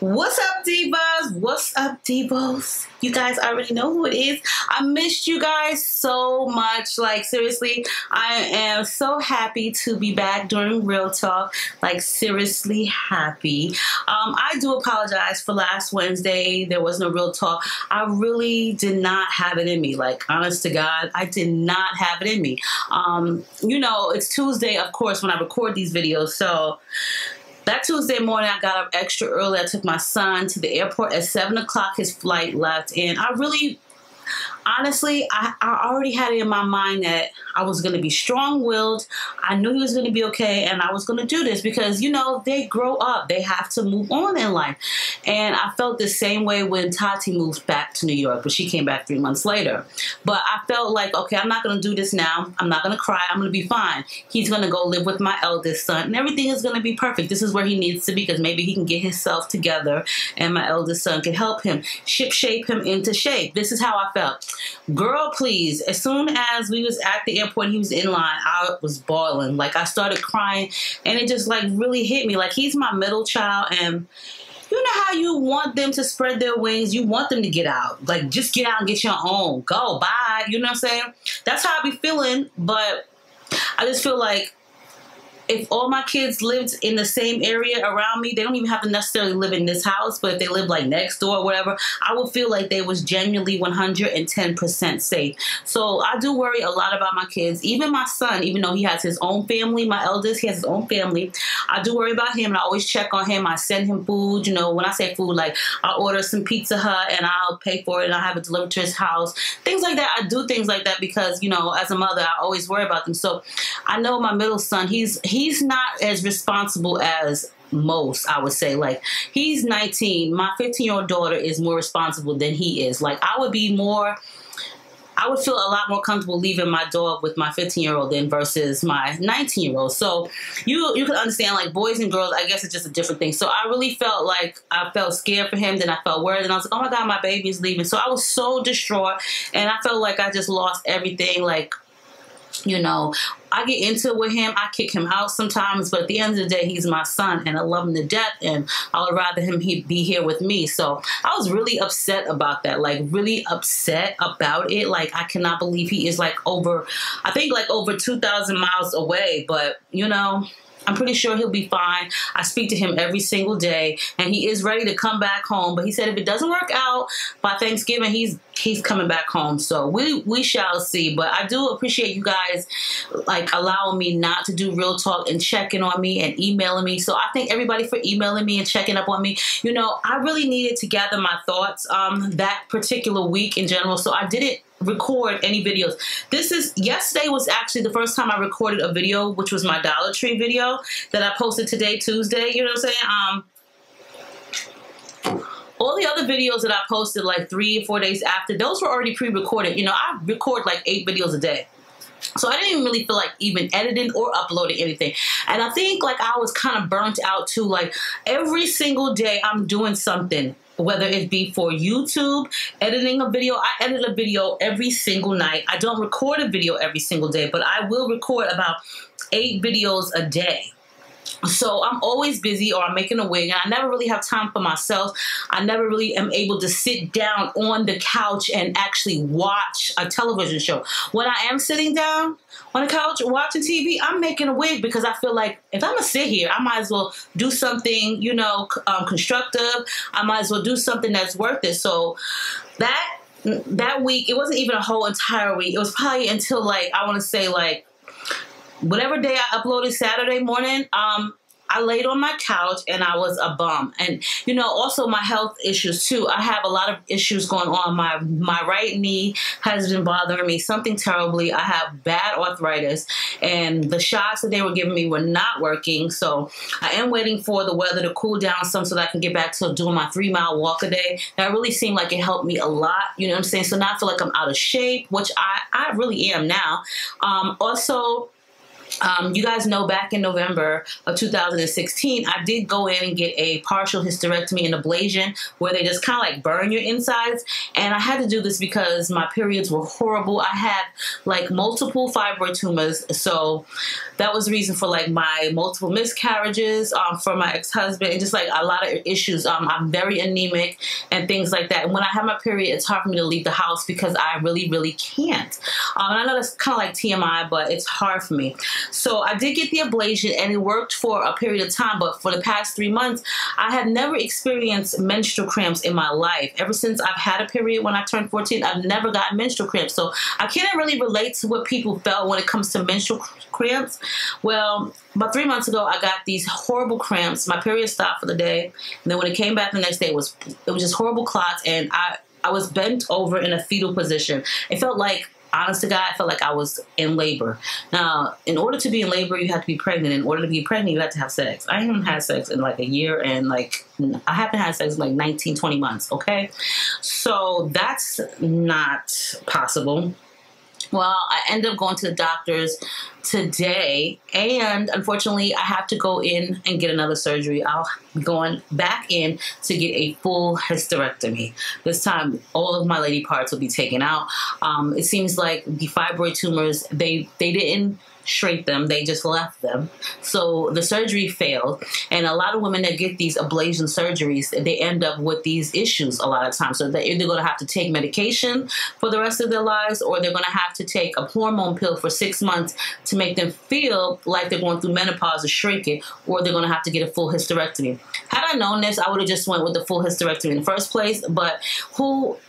What's up, divas? What's up, divos? You guys already know who it is. I missed you guys so much. Like, seriously, I am so happy to be back doing Real Talk. Like, seriously happy. I do apologize for last Wednesday. There was no Real Talk. I really did not have it in me. Like, honest to God, I did not have it in me. You know, it's Tuesday, of course, when I record these videos, so... That Tuesday morning, I got up extra early. I took my son to the airport at 7 o'clock. His flight left. And I really, honestly, I already had it in my mind that I was going to be strong-willed. I knew he was going to be okay, and I was going to do this because, you know, they grow up. They have to move on in life. And I felt the same way when Tati moved back to New York, but she came back 3 months later. But I felt like, okay, I'm not going to do this now. I'm not going to cry. I'm going to be fine. He's going to go live with my eldest son, and everything is going to be perfect. This is where he needs to be because maybe he can get himself together, and my eldest son can help him, shape him into shape. This is how I felt. Girl, please, as soon as we was at the airport, he was in line, I was bawling. Like, I started crying, and it just, like, really hit me. Like, he's my middle child, and you know how you want them to spread their wings? You want them to get out. Like, just get out and get your own. Go, bye. You know what I'm saying? That's how I be feeling, but I just feel like if all my kids lived in the same area around me, they don't even have to necessarily live in this house, but if they live like next door or whatever, I would feel like they was genuinely 110% safe. So I do worry a lot about my kids. Even my son, even though he has his own family, my eldest, he has his own family. I do worry about him, and I always check on him. I send him food. You know, when I say food, like I order some Pizza Hut and I'll pay for it and I'll have it delivered to his house. Things like that. I do things like that because, you know, as a mother, I always worry about them. So I know my middle son, he's not as responsible as most, I would say. Like, he's 19. My 15-year-old daughter is more responsible than he is. Like, I would feel a lot more comfortable leaving my dog with my 15-year-old than versus my 19-year-old. So you can understand, like, boys and girls, I guess it's just a different thing. So I really felt like I felt scared for him, then I felt worried, and I was like, oh my God, my baby is leaving. So I was so distraught, and I felt like I just lost everything. Like, you know, I get into it with him. I kick him out sometimes, but at the end of the day, he's my son, and I love him to death, and I would rather him be here with me. So I was really upset about that, like really upset about it. Like, I cannot believe he is like over, I think like over 2,000 miles away, but you know, I'm pretty sure he'll be fine. I speak to him every single day, and he is ready to come back home. But he said if it doesn't work out by Thanksgiving, he's coming back home. So we shall see. But I do appreciate you guys, like, allowing me not to do Real Talk and checking on me and emailing me. So I thank everybody for emailing me and checking up on me. You know, I really needed to gather my thoughts that particular week in general. So I didn't record any videos. Yesterday was actually the first time I recorded a video, which was my Dollar Tree video that I posted today, Tuesday. You know what I'm saying? All the other videos that I posted like 3 or 4 days after, those were already pre-recorded. You know, I record like 8 videos a day. So I didn't even really feel like even editing or uploading anything. And I think like I was kind of burnt out too. Like every single day I'm doing something, whether it be for YouTube, editing a video. I edit a video every single night. I don't record a video every single day, but I will record about 8 videos a day. So I'm always busy or I'm making a wig, and I never really have time for myself. I never really am able to sit down on the couch and actually watch a television show. When I am sitting down on the couch watching TV, I'm making a wig because I feel like if I'm going to sit here, I might as well do something, you know, constructive. I might as well do something that's worth it. So that week, it wasn't even a whole entire week. It was probably until like, I want to say like, whatever day I uploaded Saturday morning, I laid on my couch and I was a bum. And, you know, also my health issues too. I have a lot of issues going on. My right knee has been bothering me something terribly. I have bad arthritis and the shots that they were giving me were not working. So I am waiting for the weather to cool down some so that I can get back to doing my 3-mile walk a day. That really seemed like it helped me a lot. You know what I'm saying? So now I feel like I'm out of shape, which I really am now. Also, You guys know back in November of 2016, I did go in and get a partial hysterectomy and ablation where they just kind of like burn your insides. And I had to do this because my periods were horrible. I had like multiple fibroid tumors. So that was the reason for like my multiple miscarriages from my ex-husband and just like a lot of issues. I'm very anemic and things like that. And when I have my period, it's hard for me to leave the house because I really, really can't. And I know that's kind of like TMI, but it's hard for me. So I did get the ablation and it worked for a period of time, but for the past 3 months, I have never experienced menstrual cramps in my life. Ever since I've had a period when I turned 14, I've never gotten menstrual cramps. So I can't really relate to what people felt when it comes to menstrual cramps. Well, about 3 months ago, I got these horrible cramps. My period stopped for the day. And then when it came back the next day, it was just horrible clots. And I was bent over in a fetal position. It felt like, honest to God, I felt like I was in labor. Now, in order to be in labor, you have to be pregnant. In order to be pregnant, you have to have sex. I haven't had sex in like a year and like, I haven't had sex in like 19, 20 months, okay? So that's not possible. Well, I ended up going to the doctors today, and unfortunately, I have to go in and get another surgery. I'll be going back in to get a full hysterectomy. This time, all of my lady parts will be taken out. It seems like the fibroid tumors, they didn't shrink them, they just left them. So the surgery failed, and a lot of women that get these ablation surgeries, they end up with these issues a lot of times. So they're either going to have to take medication for the rest of their lives, or they're going to have to take a hormone pill for 6 months to make them feel like they're going through menopause or shrink it, or they're going to have to get a full hysterectomy. Had I known this, I would have just went with the full hysterectomy in the first place, but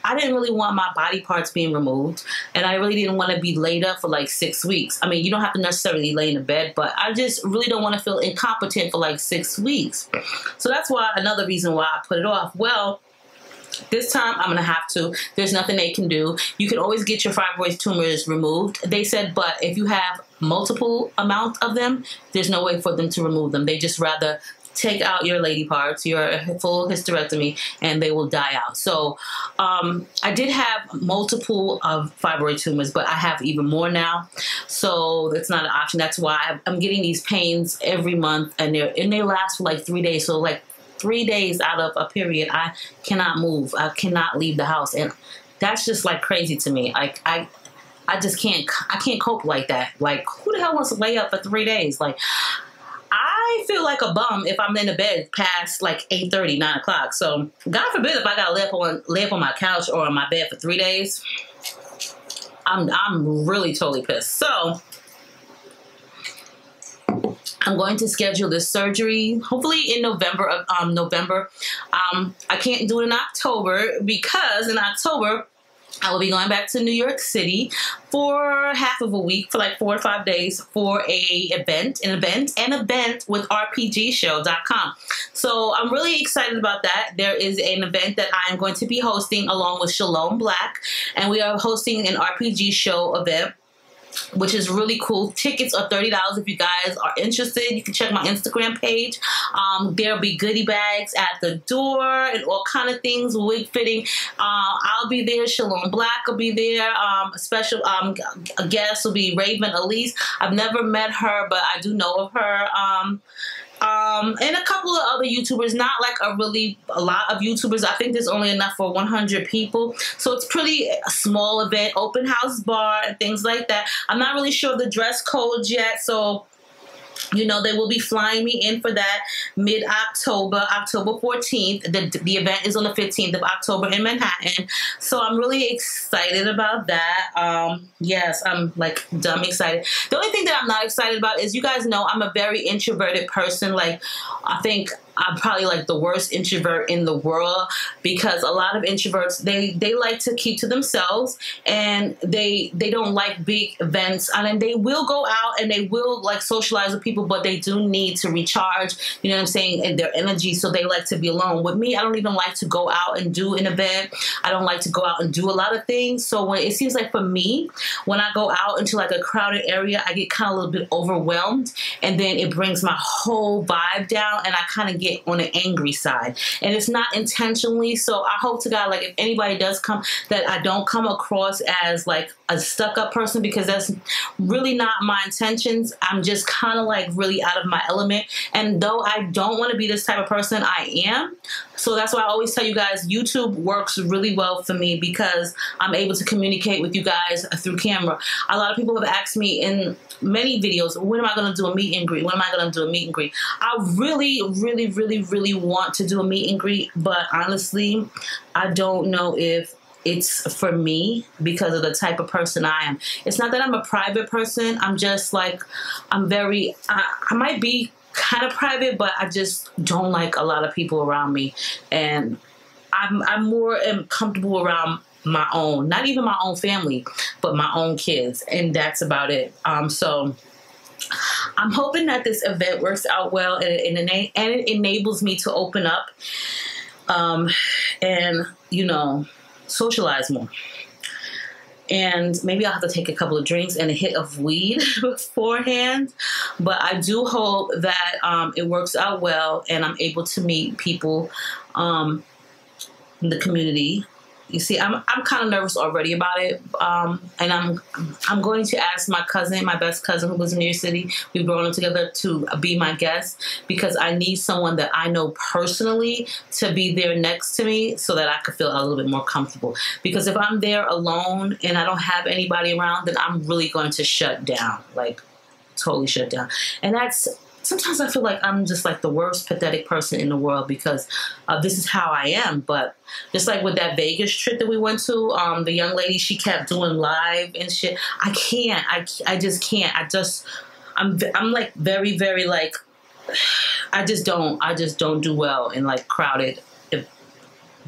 I didn't really want my body parts being removed, and I really didn't want to be laid up for like 6 weeks. I mean, you don't have to necessarily lay in the bed, but I just really don't want to feel incompetent for like 6 weeks. So that's why another reason why I put it off. Well, this time I'm going to have to. There's nothing they can do. You can always get your fibroid tumors removed, they said, but if you have multiple amounts of them, there's no way for them to remove them. They just rather take out your lady parts, your full hysterectomy, and they will die out. So I did have multiple fibroid tumors, but I have even more now. So that's not an option. That's why I'm getting these pains every month, and they last for like 3 days. So like 3 days out of a period, I cannot move. I cannot leave the house. And that's just like crazy to me. Like I just can't, I can't cope like that. Like who the hell wants to lay up for 3 days? Like I feel like a bum if I'm in the bed past like 8:30, 9 o'clock. So God forbid if I got to lay up on my couch or on my bed for 3 days. I'm really totally pissed. So I'm going to schedule this surgery hopefully in November. I can't do it in October because in October I will be going back to New York City for half of a week, for like 4 or 5 days, for an event with RPGShow.com. So I'm really excited about that. There is an event that I am going to be hosting along with Shalom Black, and we are hosting an RPG Show event, which is really cool. Tickets are $30. If you guys are interested, you can check my Instagram page. There'll be goodie bags at the door and all kind of things, wig fitting. I'll be there. Shalom Black will be there. A special guest will be Raven Elise. I've never met her, but I do know of her. And a couple of other YouTubers, not like a lot of YouTubers. I think there's only enough for 100 people. So it's pretty a small event, open house bar and things like that. I'm not really sure of the dress code yet. So, you know, they will be flying me in for that mid-October, October 14th. The event is on the 15th of October in Manhattan. So I'm really excited about that. Yes, I'm like dumb excited. The only thing that I'm not excited about is, you guys know I'm a very introverted person. Like I think I'm probably like the worst introvert in the world, because a lot of introverts, they like to keep to themselves, and they don't like big events. I mean, they will go out and they will like socialize with people, but they do need to recharge, you know what I'm saying, and their energy. So they like to be alone. With me, I don't even like to go out and do an event. I don't like to go out and do a lot of things. So when it seems like for me, when I go out into like a crowded area, I get kind of a little bit overwhelmed, and then it brings my whole vibe down, and I kind of get get on the angry side, and it's not intentionally. So I hope to God, like, if anybody does come, that I don't come across as like a stuck-up person, because that's really not my intentions. I'm just kind of like really out of my element, and though I don't want to be this type of person, I am. So that's why I always tell you guys, YouTube works really well for me because I'm able to communicate with you guys through camera. A lot of people have asked me in many videos, when am I going to do a meet and greet? When am I going to do a meet and greet? I really want to do a meet and greet, but honestly, I don't know if it's for me because of the type of person I am. It's not that I'm a private person. I'm just like, I'm very, I might be kind of private, but I just don't like a lot of people around me. And I'm more comfortable around my own, not even my own family, but my own kids. And that's about it. So I'm hoping that this event works out well, and it enables me to open up and, you know, socialize more. And maybe I'll have to take a couple of drinks and a hit of weed beforehand. But I do hope that it works out well and I'm able to meet people in the community. You see, I'm kind of nervous already about it, and I'm going to ask my cousin, my best cousin who lives in New York City. We've grown up together, to be my guest, because I need someone that I know personally to be there next to me so that I could feel a little bit more comfortable. Because if I'm there alone and I don't have anybody around, then I'm really going to shut down, like totally shut down. And that's, sometimes I feel like I'm just like the worst pathetic person in the world because this is how I am. But just like with that Vegas trip that we went to, the young lady, she kept doing live and shit. I can't. I just can't. I'm like very like, I just don't do well in like crowded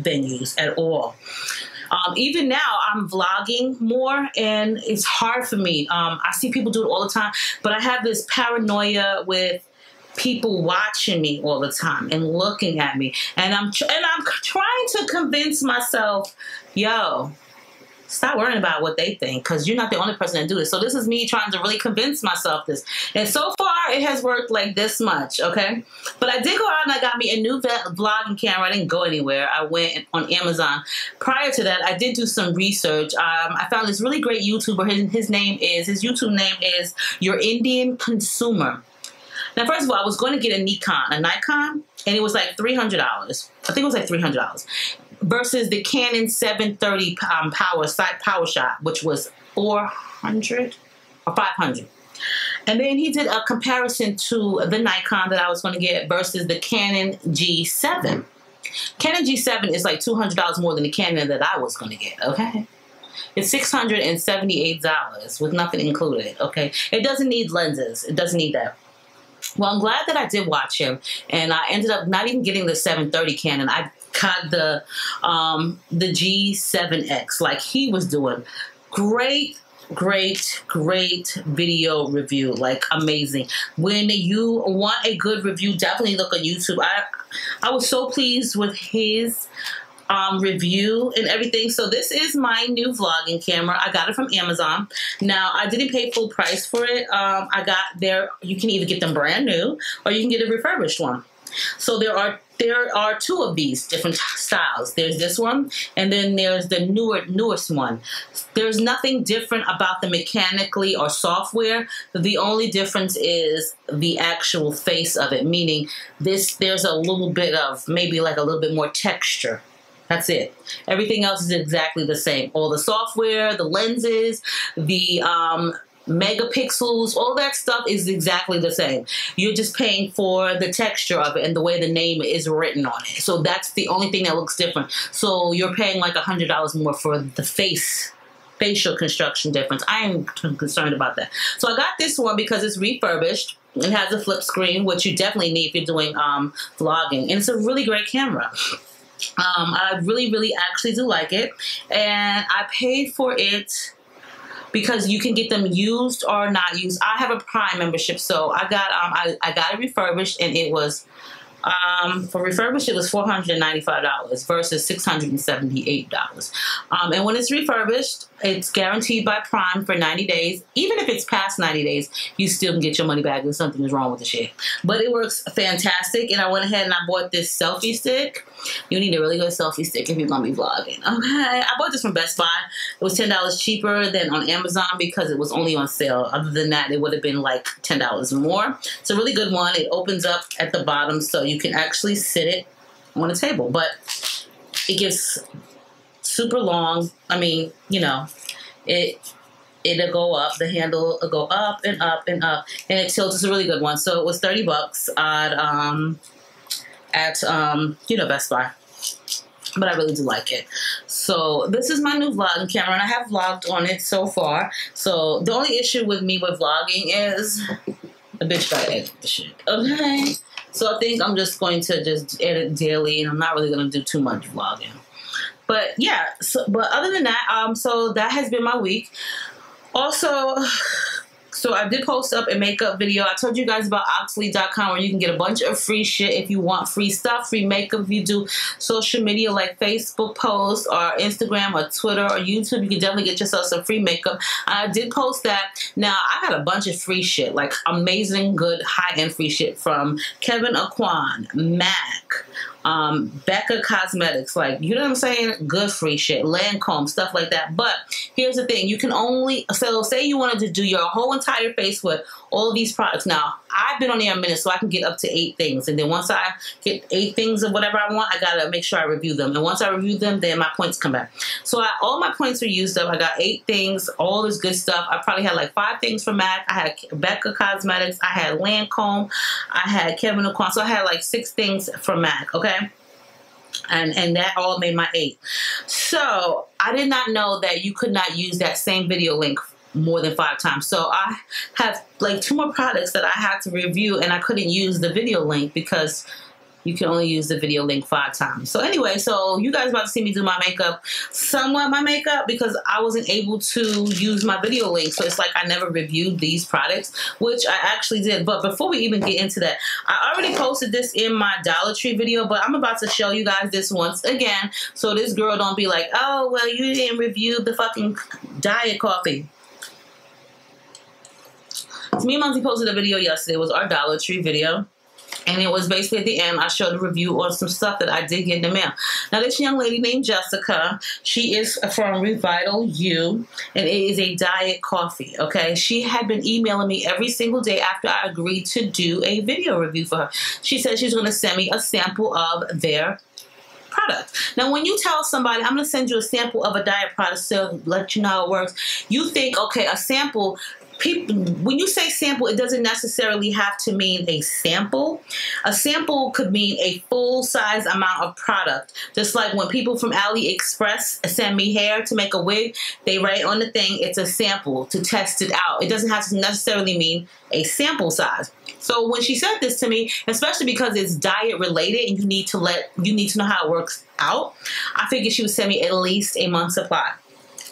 venues at all. Even now, I'm vlogging more, and it's hard for me. I see people do it all the time, but I have this paranoia with people watching me all the time and looking at me, and I'm trying to convince myself, yo, stop worrying about what they think, because you're not the only person that do this. So this is me trying to really convince myself this. And so far, it has worked like this much, okay? But I did go out and I got me a new vlogging camera. I didn't go anywhere. I went on Amazon. Prior to that, I did do some research. I found this really great YouTuber. His YouTube name is Your Indian Consumer. Now, first of all, I was going to get a Nikon, and it was like $300. I think it was like $300. Versus the Canon 730 power shot, which was $400 or $500. And then he did a comparison to the Nikon that I was going to get versus the Canon G7. Canon G7 is like $200 more than the Canon that I was going to get, okay? It's $678 with nothing included, okay? It doesn't need lenses. It doesn't need that. Well, I'm glad that I did watch him, and I ended up not even getting the 730 Canon. I got the G7X. Like, he was doing great video review, like amazing. When you want a good review, definitely look on YouTube. I was so pleased with his review and everything. So this is my new vlogging camera. I got it from Amazon. Now, I didn't pay full price for it. I got their, you can either get them brand new or you can get a refurbished one. So there are two of these different styles. There's this one, and then there's the newest one. There's nothing different about them mechanically or software. The only difference is the actual face of it, meaning this, there's a little bit of, maybe like a little bit more texture. That's it. Everything else is exactly the same. All the software, the lenses, the megapixels, all that stuff is exactly the same. You're just paying for the texture of it and the way the name is written on it. So that's the only thing that looks different. So you're paying like $100 more for the facial construction difference. I am concerned about that. So I got this one because it's refurbished. It has a flip screen, which you definitely need if you're doing vlogging. And it's a really great camera. I really actually do like it, and I paid for it because you can get them used or not used. I have a Prime membership, so I got it refurbished, and it was For refurbished, it was $495 versus $678. And when it's refurbished, it's guaranteed by Prime for 90 days. Even if it's past 90 days, you still can get your money back if something is wrong with the shit. But it works fantastic. And I went ahead and I bought this selfie stick. You need a really good selfie stick if you're going to be vlogging. Okay. I bought this from Best Buy. It was $10 cheaper than on Amazon because it was only on sale. Other than that, it would have been like $10 more. It's a really good one. It opens up at the bottom so you can actually sit it on a table. But it gets super long. I mean, you know, it'll go up. The handle will go up and up and up. And it tilts. It's a really good one. So it was $30 at you know, Best Buy. But I really do like it. So this is my new vlogging camera, and I have vlogged on it so far. So the only issue with me with vlogging is a bitch gotta edit the shit. Okay. So I think I'm just going to just edit daily, and I'm not really gonna do too much vlogging. But yeah, so, but other than that, so that has been my week. Also, so I did post up a makeup video. I told you guys about Oxley.com, where you can get a bunch of free shit if you want free stuff, free makeup. If you do social media like Facebook posts or Instagram or Twitter or YouTube, you can definitely get yourself some free makeup. I did post that. Now, I got a bunch of free shit, like amazing, good, high-end free shit from Kevyn Aucoin, Mac, Becca Cosmetics, like, you know what I'm saying? Good free shit. Lancome, stuff like that. But here's the thing. You can only, so say you wanted to do your whole entire face with all of these products. Now, I've been on there a minute, so I can get up to 8 things. And then once I get 8 things of whatever I want, I got to make sure I review them. And once I review them, then my points come back. So all my points are used up. I got 8 things, all this good stuff. I probably had like 5 things from MAC. I had Becca Cosmetics. I had Lancome. I had Kevyn Aucoin. So I had like 6 things from MAC, okay? And that all made my 8. So I did not know that you could not use that same video link more than 5 times. So I have like 2 more products that I had to review, and I couldn't use the video link because you can only use the video link 5 times. So anyway, so you guys about to see me do my makeup, somewhat my makeup, because I wasn't able to use my video link. So it's like I never reviewed these products, which I actually did. But before we even get into that, I already posted this in my Dollar Tree video, but I'm about to show you guys this once again. So this girl don't be like, oh, well, you didn't review the fucking diet coffee. Me and Mumsy posted a video yesterday. It was our Dollar Tree video. And it was basically at the end, I showed a review on some stuff that I did get in the mail. Now, this young lady named Jessica, she is from Revital U, and it is a diet coffee, okay? She had been emailing me every single day after I agreed to do a video review for her. She said she's going to send me a sample of their product. Now, when you tell somebody, I'm going to send you a sample of a diet product so let you know how it works, you think, okay, a sample. People, when you say sample, it doesn't necessarily have to mean a sample. A sample could mean a full-size amount of product. Just like when people from AliExpress send me hair to make a wig, they write on the thing, it's a sample to test it out. It doesn't have to necessarily mean a sample size. So when she said this to me, especially because it's diet related and you need to know how it works out, I figured she would send me at least a month's supply.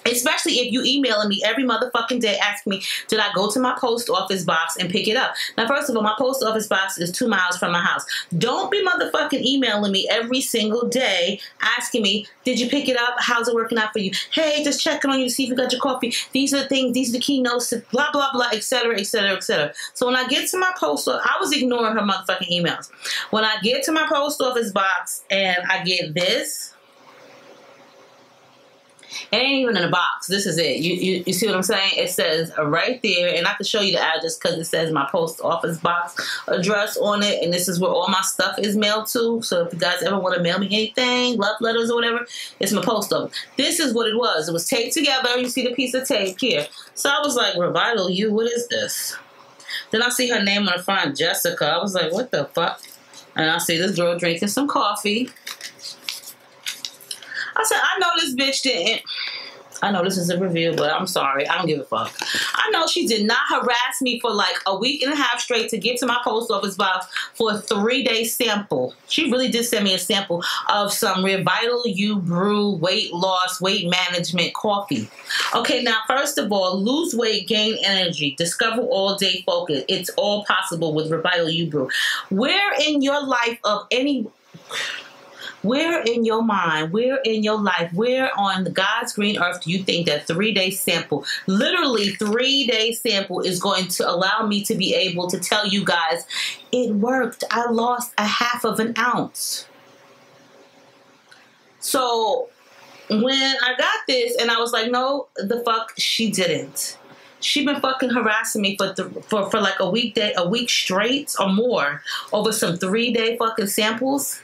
Especially if you emailing me every motherfucking day asking me, did I go to my post office box and pick it up? Now, first of all, my post office box is 2 miles from my house. Don't be motherfucking emailing me every single day asking me, did you pick it up? How's it working out for you? Hey, just checking on you to see if you got your coffee. These are the things, these are the keynotes, blah, blah, blah, et cetera, et cetera, et cetera. So when I get to my post office, I was ignoring her motherfucking emails. When I get to my post office box and I get this, it ain't even in a box. This is it. You see what I'm saying? It says right there, and I can show you the address because it says my post office box address on it, and this is where all my stuff is mailed to. So if you guys ever want to mail me anything, love letters or whatever, it's my post office. This is what it was. It was taped together. You see the piece of tape here. So I was like, Revital U, what is this? Then I see her name on the front, Jessica. I was like, what the fuck? And I see this girl drinking some coffee. I said, I know this bitch didn't. I know this is a review, but I'm sorry. I don't give a fuck. I know she did not harass me for like a week and a half straight to get to my post office box for a 3-day sample. She really did send me a sample of some Revital U Brew weight loss, weight management coffee. Okay, now first of all, lose weight, gain energy, discover all day focus. It's all possible with Revital U Brew. Where in your life of any... Where in your mind, where in your life, where on God's green earth do you think that 3-day sample, literally 3-day sample, is going to allow me to be able to tell you guys it worked? I lost 1/2 of an ounce. So when I got this and I was like, no, the fuck, she didn't. She's been fucking harassing me for like a week straight or more over some 3-day fucking samples.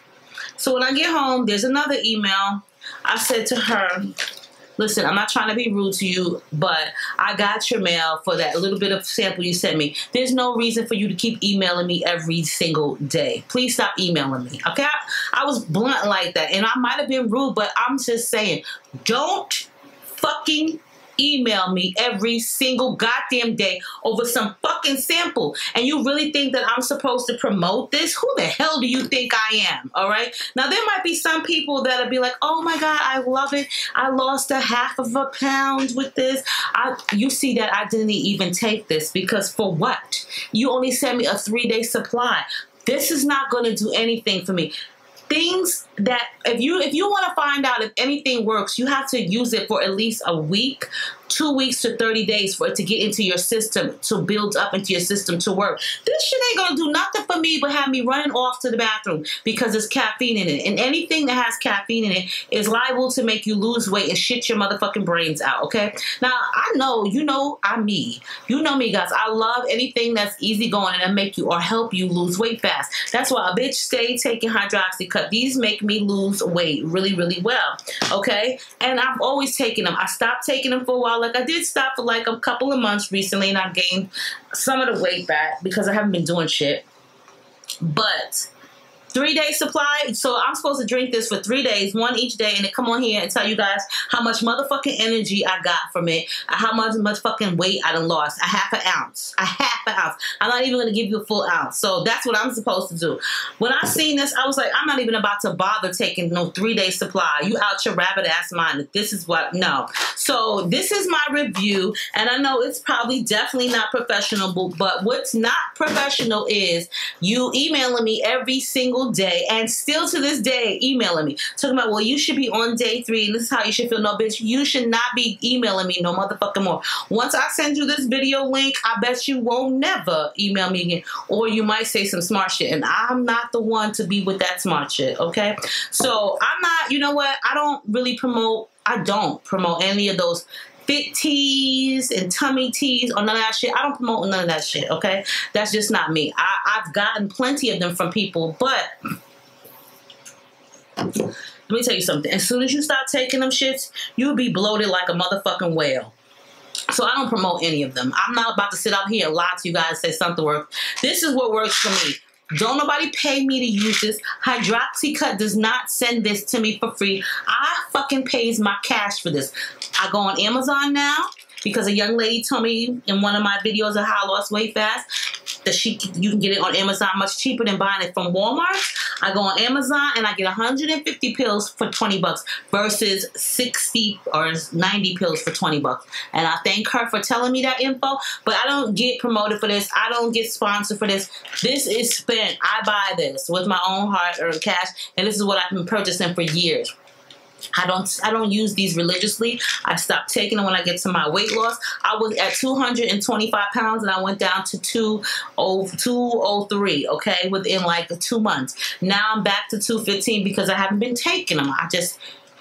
So when I get home, there's another email. I said to her, listen, I'm not trying to be rude to you, but I got your mail for that little bit of sample you sent me. There's no reason for you to keep emailing me every single day. Please stop emailing me, okay? I was blunt like that, and I might have been rude, but I'm just saying, don't fucking email me every single goddamn day over some fucking sample. And you really think that I'm supposed to promote this? Who the hell do you think I am? All right. Now, there might be some people that'll be like, oh my God, I love it. I lost 1/2 of a pound with this. You see that I didn't even take this because for what? You only sent me a 3-day supply. This is not going to do anything for me. Things that if you want to find out if anything works, you have to use it for at least a week, 2 weeks to 30 days for it to get into your system, to build up into your system to work. This shit ain't going to do nothing for me but have me running off to the bathroom because there's caffeine in it. And anything that has caffeine in it is liable to make you lose weight and shit your motherfucking brains out, okay? Now, I know, you know I'm me. You know me, guys. I love anything that's easygoing and that make you or help you lose weight fast. That's why a bitch stay taking Hydroxycut. These make me lose weight really, really well, okay? And I've always taken them. I stopped taking them for a while. Like, I did stop for like a couple of months recently, and I gained some of the weight back because I haven't been doing shit. But 3-day supply, so I'm supposed to drink this for 3 days, one each day, and then come on here and tell you guys how much motherfucking energy I got from it, how much motherfucking weight I done lost, 1/2 an ounce, 1/2 an ounce. I'm not even going to give you a full ounce, so that's what I'm supposed to do. When I seen this, I was like, I'm not even about to bother taking no 3-day supply. You out your rabbit ass mind. This is what, no. So this is my review, and I know it's probably definitely not professional, but what's not professional is you emailing me every single day, and still to this day emailing me talking about, well, you should be on day 3 and this is how you should feel. No, bitch, you should not be emailing me no motherfucking more. Once I send you this video link, I bet you won't never email me again, or you might say some smart shit, and I'm not the one to be with that smart shit, okay? So I'm not, you know what, I don't promote any of those fit teas and tummy teas or none of that shit. I don't promote none of that shit, okay? That's just not me. I've gotten plenty of them from people, but let me tell you something. As soon as you stop taking them shits, you'll be bloated like a motherfucking whale. So I don't promote any of them. I'm not about to sit out here and lie to you guys and say something works. This is what works for me. Don't nobody pay me to use this. Hydroxycut does not send this to me for free. I fucking pays my cash for this. I go on Amazon now because a young lady told me in one of my videos of how I lost weight fast that you can get it on Amazon much cheaper than buying it from Walmart. I go on Amazon and I get 150 pills for 20 bucks versus 60 or 90 pills for 20 bucks. And I thank her for telling me that info, but I don't get promoted for this. I don't get sponsored for this. This is spent. I buy this with my own hard-earned cash, and this is what I've been purchasing for years. I don't use these religiously. I stopped taking them when I get to my weight loss. I was at 225 pounds and I went down to 203, okay, within like 2 months. Now I'm back to 215 because I haven't been taking them. I just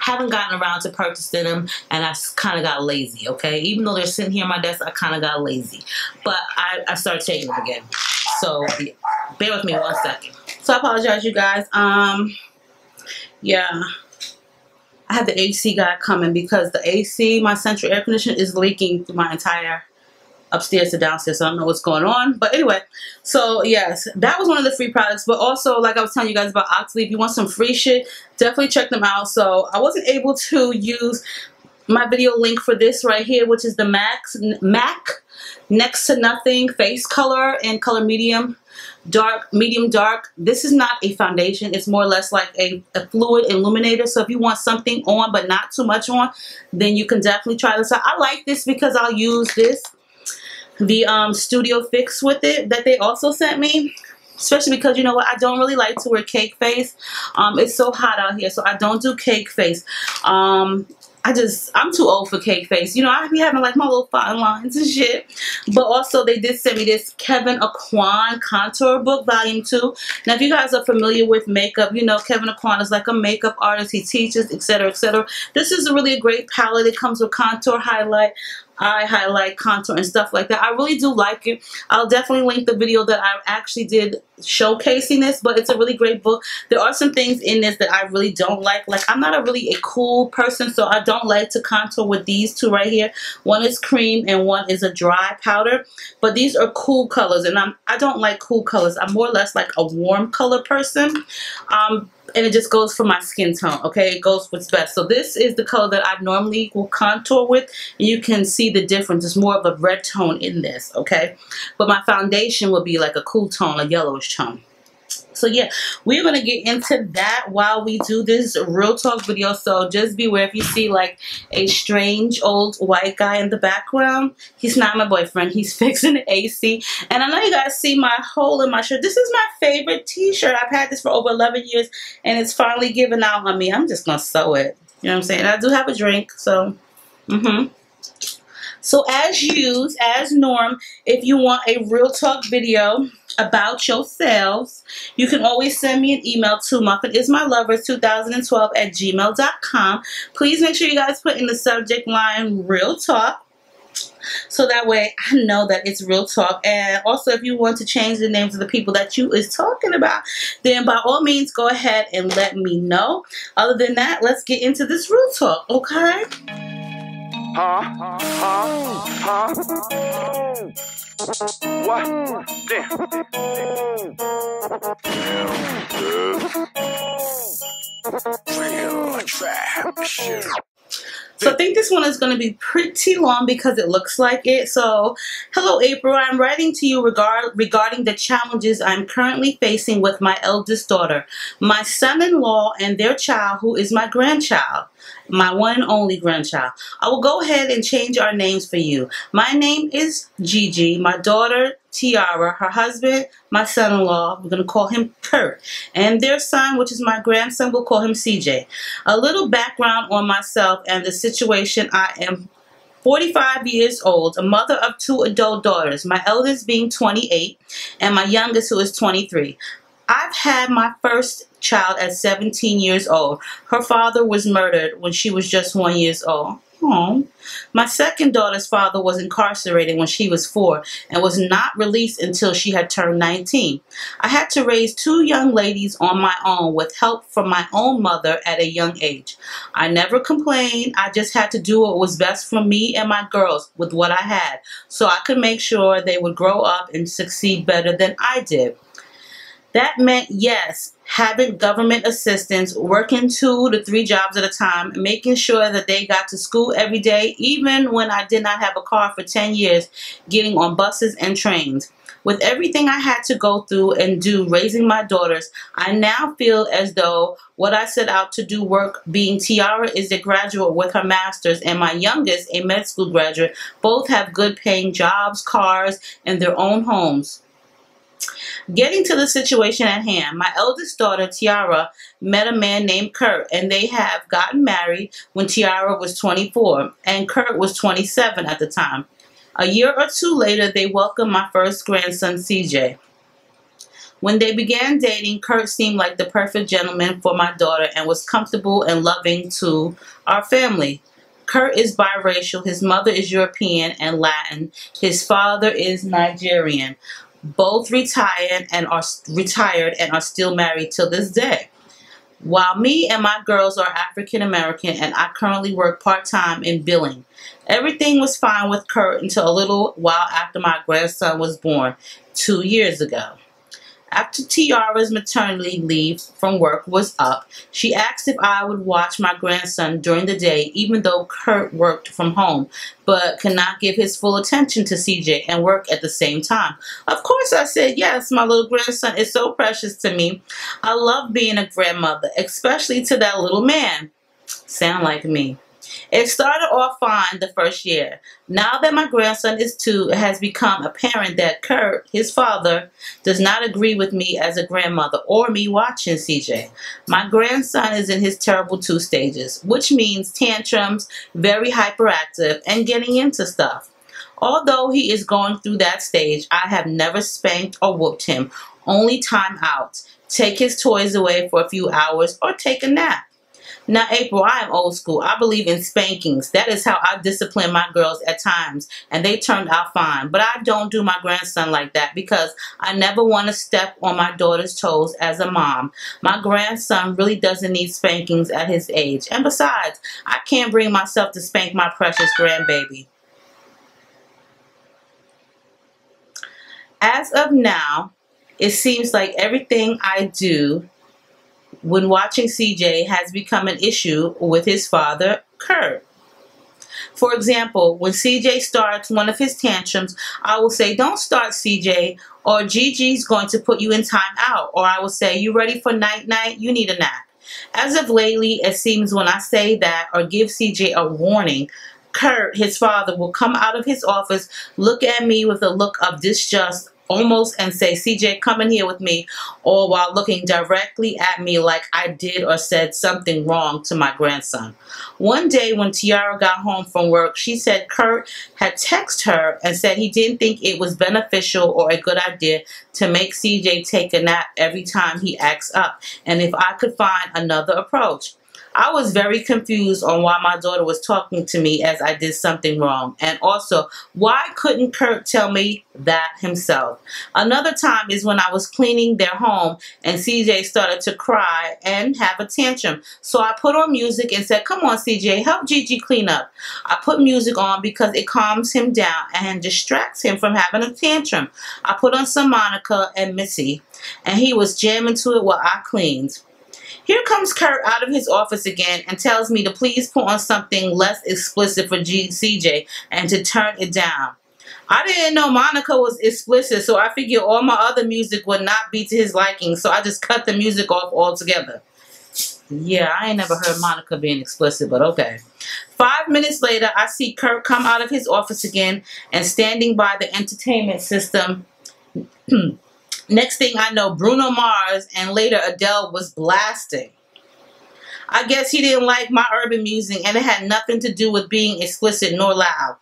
haven't gotten around to purchasing them, and I kind of got lazy, okay? Even though they're sitting here on my desk, I kind of got lazy. But I started taking them again. So yeah, bear with me one second. So I apologize, you guys. Yeah. I had the AC guy coming because the AC, my central air conditioner, is leaking through my entire upstairs to downstairs. So I don't know what's going on. But anyway, so yes, that was one of the free products. But also, like I was telling you guys about Oxley, if you want some free shit, definitely check them out. So I wasn't able to use my video link for this right here, which is the Mac Next to Nothing Face Color and Color Medium dark, medium dark. This is not a foundation. It's more or less like a fluid illuminator. So if you want something on but not too much on, then you can definitely try this out. I like this because I'll use this, the Studio Fix with it that they also sent me. Especially because, you know what, I don't really like to wear cake face. It's so hot out here, so I don't do cake face. I'm too old for cake face. You know, I be having like my little fine lines and shit. But also, they did send me this Kevyn Aucoin Contour Book Volume 2. Now, if you guys are familiar with makeup, you know Kevyn Aucoin is like a makeup artist. He teaches, etc., etc. This is really a great palette. It comes with contour, highlight, eye highlight, contour, and stuff like that. I really do like it. I'll definitely link the video that I actually did showcasing this, but it's a really great book. There are some things in this that I really don't like. Like, I'm not a cool person, so I don't like to contour with these two right here. One is cream and one is a dry powder, but these are cool colors, and I don't like cool colors. I'm more or less like a warm color person. And it just goes for my skin tone, okay? It goes what's best. So this is the color that I normally will contour with. And you can see the difference. It's more of a red tone in this, okay? But my foundation will be like a cool tone, a yellowish tone. So yeah, we're going to get into that while we do this real talk video. So just beware if you see like a strange old white guy in the background. He's not my boyfriend. He's fixing the AC. And I know you guys see my hole in my shirt. This is my favorite t-shirt. I've had this for over 11 years and it's finally giving out on me. I'm just going to sew it. You know what I'm saying? I do have a drink, so So as norm, if you want a real talk video about yourselves, you can always send me an email to muffinismylovers2012@gmail.com. Please make sure you guys put in the subject line real talk, so that way I know that it's real talk. And also, if you want to change the names of the people that you is talking about, then by all means go ahead and let me know. Other than that, let's get into this real talk, okay? What? So I think this one is going to be pretty long because it looks like it. So, hello April, I'm writing to you regarding the challenges I'm currently facing with my eldest daughter, my son-in-law, and their child, who is my grandchild. My one and only grandchild. I will go ahead and change our names for you. My name is Gigi. My daughter, Tiara. Her husband, my son-in-law, we're going to call him Kurt. And their son, which is my grandson, we'll call him CJ. A little background on myself and the situation I am 45 years old, a mother of two adult daughters, my eldest being 28 and my youngest, who is 23. I've had my first child at 17 years old. Her father was murdered when she was just 1 year old. Aww. My second daughter's father was incarcerated when she was 4 and was not released until she had turned 19. I had to raise 2 young ladies on my own with help from my own mother at a young age. I never complained. I just had to do what was best for me and my girls with what I had, so I could make sure they would grow up and succeed better than I did. That meant, yes, having government assistance, working 2 to 3 jobs at a time, making sure that they got to school every day, even when I did not have a car for 10 years, getting on buses and trains. With everything I had to go through and do raising my daughters, I now feel as though what I set out to do work, being Tiara is a graduate with her master's and my youngest a med school graduate, both have good paying jobs, cars, and their own homes. Getting to the situation at hand, my eldest daughter, Tiara, met a man named Kurt, and they have gotten married when Tiara was 24, and Kurt was 27 at the time. A year or 2 later, they welcomed my first grandson, CJ. When they began dating, Kurt seemed like the perfect gentleman for my daughter and was comfortable and loving to our family. Kurt is biracial. His mother is European and Latin. His father is Nigerian. Both retired and are still married till this day. While me and my girls are African American, and I currently work part-time in billing. Everything was fine with Kurt until a little while after my grandson was born 2 years ago. After Tiara's maternity leave from work was up, she asked if I would watch my grandson during the day, even though Kurt worked from home, but could not give his full attention to CJ and work at the same time. Of course I said yes, my little grandson is so precious to me. I love being a grandmother, especially to that little man. Sound like me. It started off fine the first year. Now that my grandson is 2, it has become apparent that Kurt, his father, does not agree with me as a grandmother or me watching CJ. My grandson is in his terrible 2 stages, which means tantrums, very hyperactive, and getting into stuff. Although he is going through that stage, I have never spanked or whooped him, only time out, take his toys away for a few hours, or take a nap. Now, April, I am old school. I believe in spankings. That is how I discipline my girls at times, and they turned out fine. But I don't do my grandson like that because I never want to step on my daughter's toes as a mom. My grandson really doesn't need spankings at his age. And besides, I can't bring myself to spank my precious grandbaby. As of now, it seems like everything I do when watching CJ has become an issue with his father, Kurt. For example, when CJ starts one of his tantrums, I will say, "Don't start, CJ," or "Gigi's going to put you in time out," or I will say, "You ready for night-night? You need a nap." As of lately, it seems when I say that or give CJ a warning, Kurt, his father, will come out of his office, look at me with a look of disgust, almost, and say, "CJ, come in here with me," or while looking directly at me like I did or said something wrong to my grandson. One day when Tiara got home from work, she said Kurt had texted her and said he didn't think it was beneficial or a good idea to make CJ take a nap every time he acts up, and if I could find another approach. I was very confused on why my daughter was talking to me as I did something wrong, and also why couldn't Kurt tell me that himself. Another time is when I was cleaning their home and CJ started to cry and have a tantrum, so I put on music and said, "Come on, CJ, help Gigi clean up." I put music on because it calms him down and distracts him from having a tantrum. I put on some Monica and Missy, and he was jamming to it while I cleaned. Here comes Kurt out of his office again and tells me to please put on something less explicit for CJ and to turn it down. I didn't know Monica was explicit, so I figured all my other music would not be to his liking, so I just cut the music off altogether. Yeah, I ain't never heard Monica being explicit, but okay. 5 minutes later, I see Kurt come out of his office again and standing by the entertainment system. Next thing I know, Bruno Mars and later Adele was blasting. I guess he didn't like my urban music, and it had nothing to do with being explicit nor loud.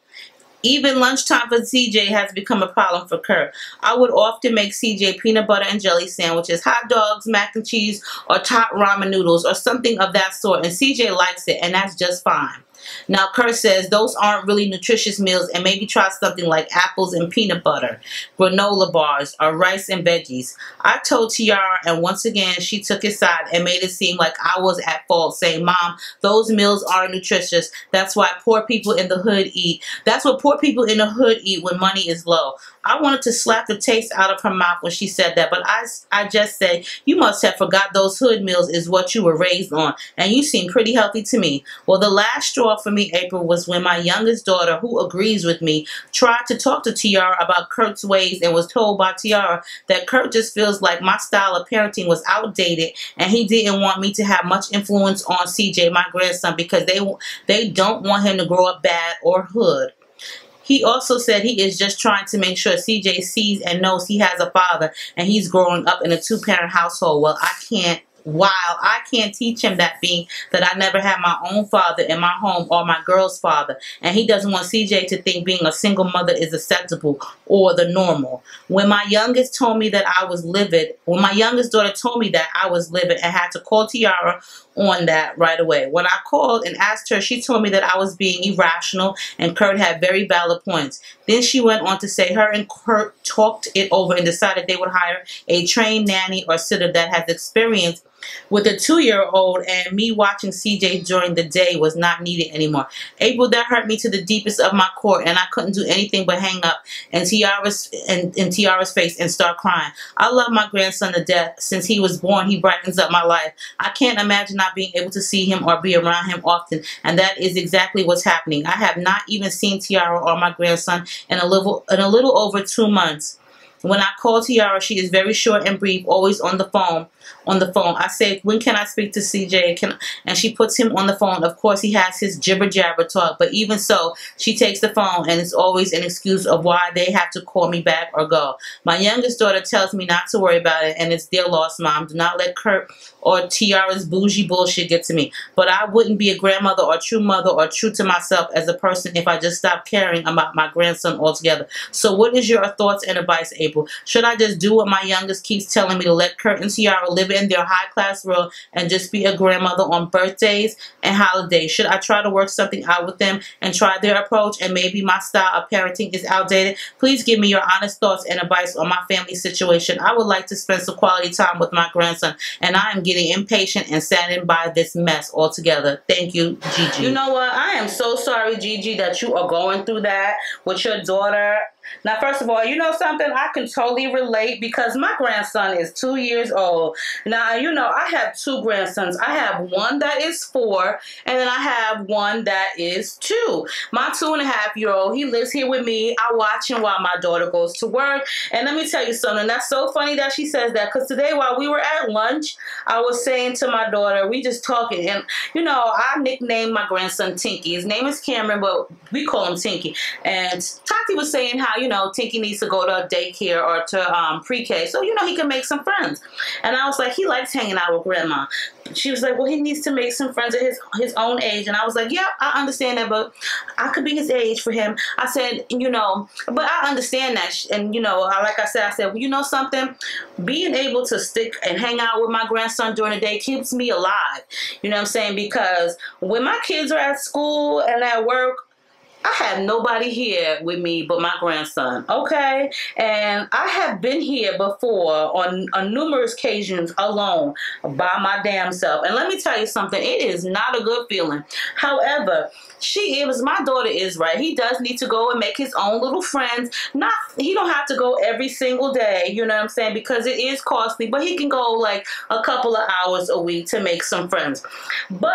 Even lunchtime for CJ has become a problem for Kurt. I would often make CJ peanut butter and jelly sandwiches, hot dogs, mac and cheese, or top ramen noodles, or something of that sort, and CJ likes it, and that's just fine. Now, Kurt says those aren't really nutritious meals, and maybe try something like apples and peanut butter, granola bars, or rice and veggies. I told Tiara, and once again, she took his side and made it seem like I was at fault, saying, "Mom, those meals aren't nutritious. That's why poor people in the hood eat. That's what poor people in the hood eat when money is low." I wanted to slap the taste out of her mouth when she said that, but I just said, "You must have forgot those hood meals is what you were raised on, and you seem pretty healthy to me." Well, the last straw for me, April, was when my youngest daughter, who agrees with me, tried to talk to Tiara about Kurt's ways and was told by Tiara that Kurt just feels like my style of parenting was outdated and he didn't want me to have much influence on CJ, my grandson, because they don't want him to grow up bad or hood. He also said he is just trying to make sure CJ sees and knows he has a father and he's growing up in a 2-parent household. Well, I can't teach him that, being that I never had my own father in my home or my girl's father, and he doesn't want CJ to think being a single mother is acceptable or the normal. When my youngest told me that I was livid, when my youngest daughter told me that I was livid and had to call Tiara on that right away. When I called and asked her, she told me that I was being irrational and Kurt had very valid points. Then she went on to say her and Kurt talked it over and decided they would hire a trained nanny or sitter that has experience with a 2-year-old, and me watching CJ during the day was not needed anymore. April, that hurt me to the deepest of my core, and I couldn't do anything but hang up in Tiara's face and start crying. I love my grandson to death. Since he was born, he brightens up my life. I can't imagine not being able to see him or be around him often, and that is exactly what's happening. I have not even seen Tiara or my grandson in a little over 2 months. When I call Tiara, she is very short and brief, always on the phone. I say, when can I speak to CJ? And she puts him on the phone. Of course, he has his jibber-jabber talk, but even so, she takes the phone, and it's always an excuse of why they have to call me back or go. My youngest daughter tells me not to worry about it, and it's their loss, Mom. Do not let Kurt or Tiara's bougie bullshit get to me. But I wouldn't be a grandmother or true mother or true to myself as a person if I just stopped caring about my grandson altogether. So what is your thoughts and advice, April? Should I just do what my youngest keeps telling me, to let Kurt and Tiara live in their high-class world and just be a grandmother on birthdays and holidays? Should I try to work something out with them and try their approach, and maybe my style of parenting is outdated? Please give me your honest thoughts and advice on my family situation. I would like to spend some quality time with my grandson, and I am getting impatient and saddened by this mess altogether. Thank you, Gigi. You know what? I am so sorry, Gigi, that you are going through that with your daughter. Now, first of all, you know something? I can totally relate, because my grandson is 2 years old. Now, you know, I have two grandsons. I have one that is 4, and then I have one that is 2. My 2-and-a-half-year-old, he lives here with me. I watch him while my daughter goes to work. And let me tell you something. That's so funny that she says that, because today while we were at lunch, I was saying to my daughter, we just talking. And, you know, I nicknamed my grandson Tinky. His name is Cameron, but we call him Tinky. And Tati was saying how, you know, Tinky needs to go to daycare or to pre-K, so, you know, he can make some friends. And I was like, he likes hanging out with Grandma. She was like, well, he needs to make some friends at his own age. And I was like, yeah, I understand that, but I could be his age for him. I said, you know, but I understand that. And, you know, like I said, well, you know something? Being able to stick and hang out with my grandson during the day keeps me alive. You know what I'm saying? Because when my kids are at school and at work, I have nobody here with me but my grandson, okay? And I have been here before on numerous occasions alone by my damn self. And let me tell you something, it is not a good feeling. However, my daughter is right. He does need to go and make his own little friends. He don't have to go every single day, you know what I'm saying? Because it is costly, but he can go like a couple of hours a week to make some friends. But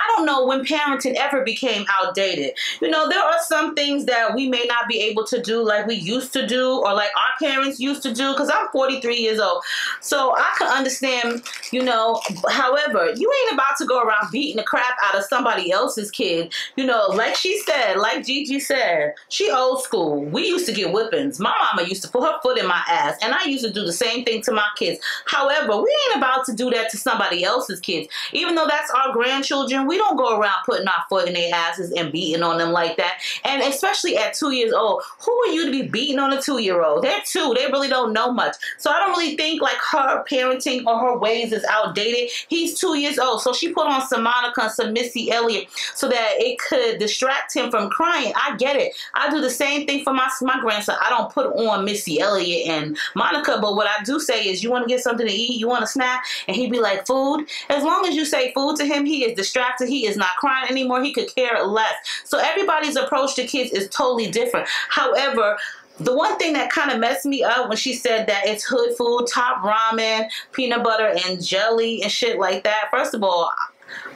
I don't know when parenting ever became outdated. You know, there are some things that we may not be able to do like we used to do, or like our parents used to do, because I'm 43 years old. So I can understand, you know. However, you ain't about to go around beating the crap out of somebody else's kid. You know, like she said, like Gigi said, she old school. We used to get whippings. My mama used to put her foot in my ass, and I used to do the same thing to my kids. However, we ain't about to do that to somebody else's kids. Even though that's our grandchildren, we don't go around putting our foot in their asses and beating on them like that. And especially at 2 years old, who are you to be beating on a 2-year-old? They're 2. They really don't know much. So I don't really think like her parenting or her ways is outdated. He's 2 years old. So she put on some Monica and some Missy Elliott so that it could distract him from crying. I get it. I do the same thing for my grandson. I don't put on Missy Elliott and Monica, but what I do say is, you want to get something to eat? You want a snack? And he'd be like, food? As long as you say food to him, he is distracted. He is not crying anymore. He could care less. So everybody's approach to kids is totally different. However, the one thing that kind of messed me up when she said that it's hood food, top ramen, peanut butter and jelly and shit like that. First of all,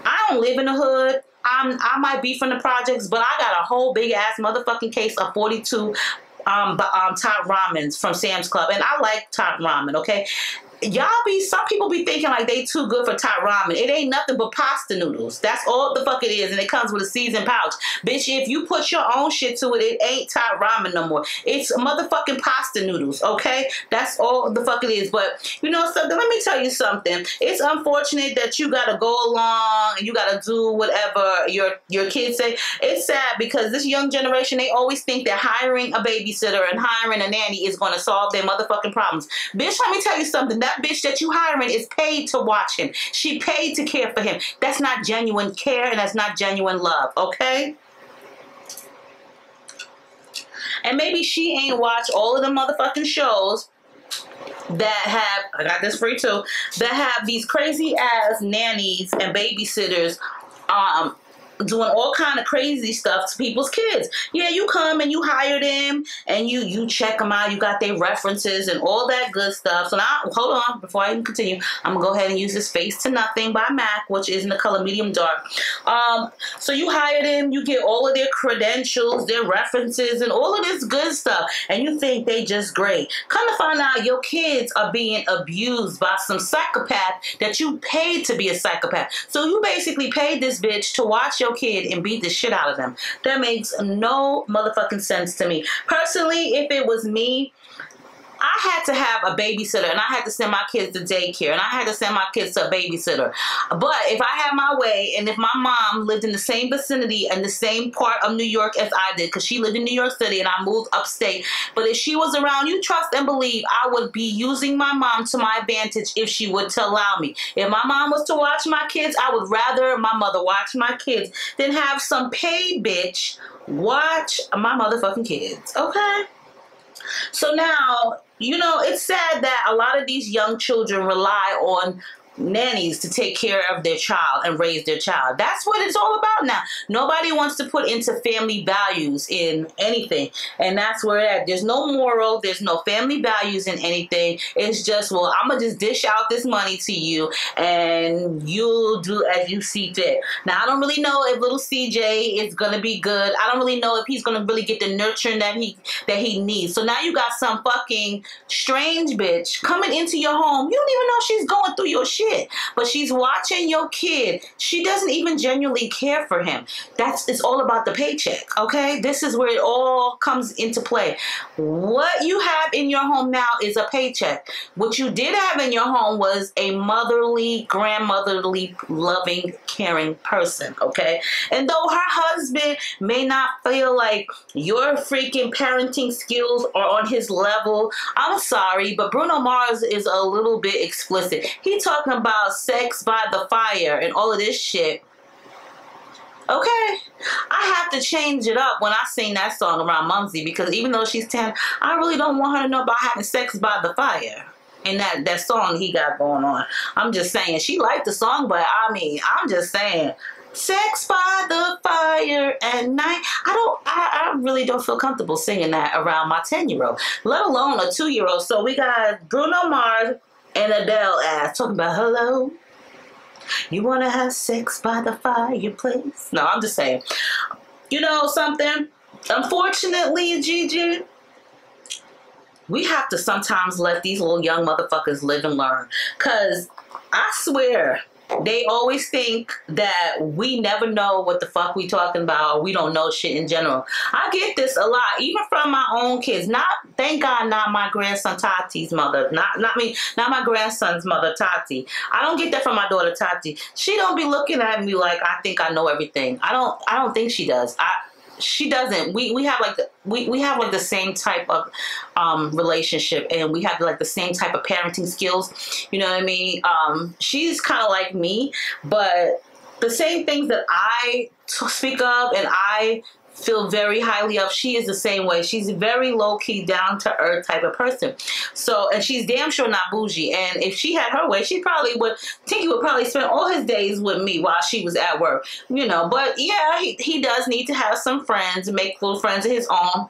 I don't live in the hood. I might be from the projects, but I got a whole big ass motherfucking case of 42 top ramens from Sam's Club, and I like top ramen, okay? Some people be thinking like they too good for Thai ramen. It ain't nothing but pasta noodles. That's all the fuck it is, and it comes with a seasoned pouch. Bitch, if you put your own shit to it, it ain't Thai ramen no more. It's motherfucking pasta noodles, okay? That's all the fuck it is. But, you know, something, let me tell you something. It's unfortunate that you gotta go along and you gotta do whatever your kids say. It's sad because this young generation, they always think that hiring a babysitter and hiring a nanny is gonna solve their motherfucking problems. Bitch, let me tell you something. That bitch that you hiring is paid to watch him. She paid to care for him. That's not genuine care, and that's not genuine love, okay? And maybe she ain't watched all of the motherfucking shows that have, I got this free too, that have these crazy ass nannies and babysitters doing all kind of crazy stuff to people's kids. Yeah, you come and you hire them and you check them out. You got their references and all that good stuff. So now, hold on, before I even continue, I'm gonna go ahead and use this Face to Nothing by Mac, which is in the color medium dark. So you hire them, you get all of their credentials, their references, and all of this good stuff, and you think they just great. Come to find out your kids are being abused by some psychopath that you paid to be a psychopath. So you basically paid this bitch to watch your kid and beat the shit out of them. That makes no motherfucking sense to me. Personally, if it was me, I had to have a babysitter and I had to send my kids to daycare and I had to send my kids to a babysitter. But if I had my way and if my mom lived in the same vicinity and the same part of New York as I did, because she lived in New York City and I moved upstate, but if she was around, you trust and believe I would be using my mom to my advantage if she would to allow me. If my mom was to watch my kids, I would rather my mother watch my kids than have some paid bitch watch my motherfucking kids, okay? So now, you know, it's sad that a lot of these young children rely on nannies to take care of their child and raise their child. That's what it's all about now. Nobody wants to put into family values in anything. And that's where that there's no moral, there's no family values in anything. It's just, well, I'm going to just dish out this money to you and you'll do as you see fit. Now, I don't really know if little CJ is going to be good. I don't really know if he's going to really get the nurturing that he needs. So now you got some fucking strange bitch coming into your home. You don't even know she's going through your shit. But she's watching your kid. She doesn't even genuinely care for him. It's all about the paycheck, okay? This is where it all comes into play. What you have in your home now is a paycheck. What you did have in your home was a motherly, grandmotherly, loving, caring person, okay? And though her husband may not feel like your freaking parenting skills are on his level, I'm sorry, but Bruno Mars is a little bit explicit. He talking about sex by the fire and all of this shit. Okay, I have to change it up when I sing that song around Mumsy, because even though she's 10, I really don't want her to know about having sex by the fire and that song he got going on. I'm just saying, she liked the song, but I mean, I'm just saying, sex by the fire at night. I really don't feel comfortable singing that around my 10-year-old, let alone a 2-year-old. So we got Bruno Mars and Adele ass talking about, hello, you want to have sex by the fireplace? No, I'm just saying. You know something? Unfortunately, Gigi, we have to sometimes let these little young motherfuckers live and learn. Because I swear, they always think that we never know what the fuck we talking about, or we don't know shit in general. I get this a lot, even from my own kids. Not, thank God, not my grandson Tati's mother. Not my grandson's mother, Tati. I don't get that from my daughter, Tati. She don't be looking at me like I think I know everything. I don't think she does. She doesn't. We have like the same type of relationship, and we have like the same type of parenting skills. You know what I mean? She's kind of like me, but the same things that I speak of and I feel very highly of, she is the same way. She's a very low-key, down-to-earth type of person. So, and she's damn sure not bougie. And if she had her way, she probably would, Tinky would probably spend all his days with me while she was at work, you know. But yeah, he does need to have some friends, make little friends of his own.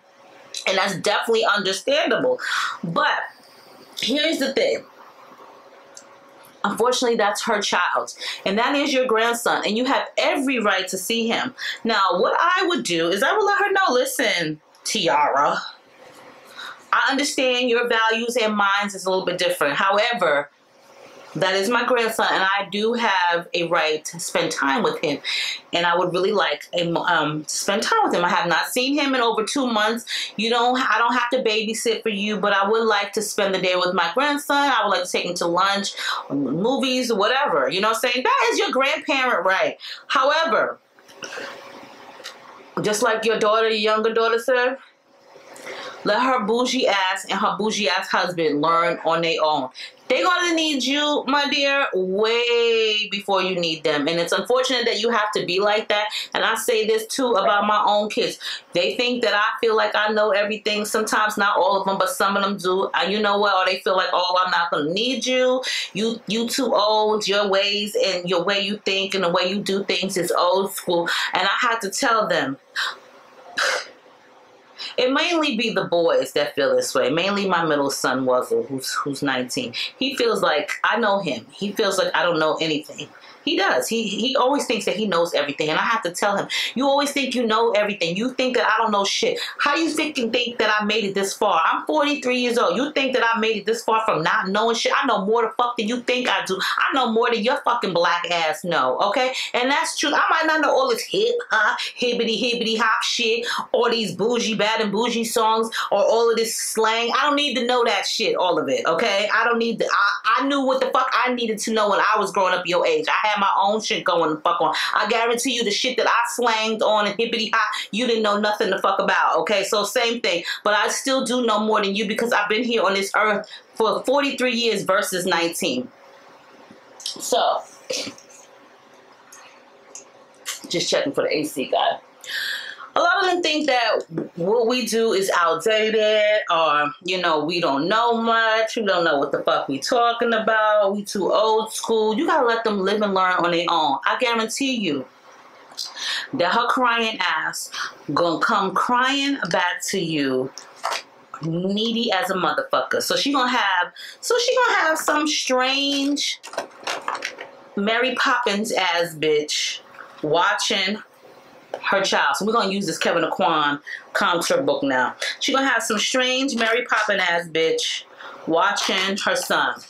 And that's definitely understandable. But here's the thing. Unfortunately, that's her child, and that is your grandson, and you have every right to see him. Now, what I would do is I would let her know, listen, Tiara, I understand your values and mine is a little bit different. However, that is my grandson, and I do have a right to spend time with him, and I would really like to spend time with him. I have not seen him in over 2 months. I don't have to babysit for you, but I would like to spend the day with my grandson. I would like to take him to lunch, movies, whatever. You know what I'm saying? That is your grandparent right. However, just like your daughter, your younger daughter said, let her bougie ass and her bougie ass husband learn on their own. They're gonna need you, my dear, way before you need them. And it's unfortunate that you have to be like that. And I say this too about my own kids. They think that I feel like I know everything. Sometimes not all of them, but some of them do. And you know what? Or they feel like, oh, I'm not gonna need you. You too old. Your ways and your way you think and the way you do things is old school. And I had to tell them. It mainly be the boys that feel this way. Mainly my middle son, Wuzzle, who's 19. He feels like I know him. He feels like I don't know anything. He does. He always thinks that he knows everything. And I have to tell him, you always think you know everything. You think that I don't know shit. How you think that I made it this far? I'm 43 years old. You think that I made it this far from not knowing shit? I know more the fuck than you think I do. I know more than your fucking black ass know, okay? And that's true. I might not know all this hip hop, hibbity hop shit, all these bougie, bad and bougie songs, or all of this slang. I don't need to know that shit, all of it, okay? I don't need to. I knew what the fuck I needed to know when I was growing up your age. I had my own shit going the fuck on. I guarantee you the shit that I slanged on and hippity hop, you didn't know nothing the fuck about, okay? So same thing, but I still do know more than you because I've been here on this earth for 43 years versus 19. So, just checking for the AC guy. A lot of them think that what we do is outdated or, you know, we don't know much. We don't know what the fuck we talking about. We too old school. You gotta let them live and learn on their own. I guarantee you that her crying ass gonna come crying back to you needy as a motherfucker. So she gonna have some strange Mary Poppins ass bitch watching her child. So we're going to use this Kevyn Aucoin comic strip book now. She's going to have some strange Mary Poppins ass bitch watching her son.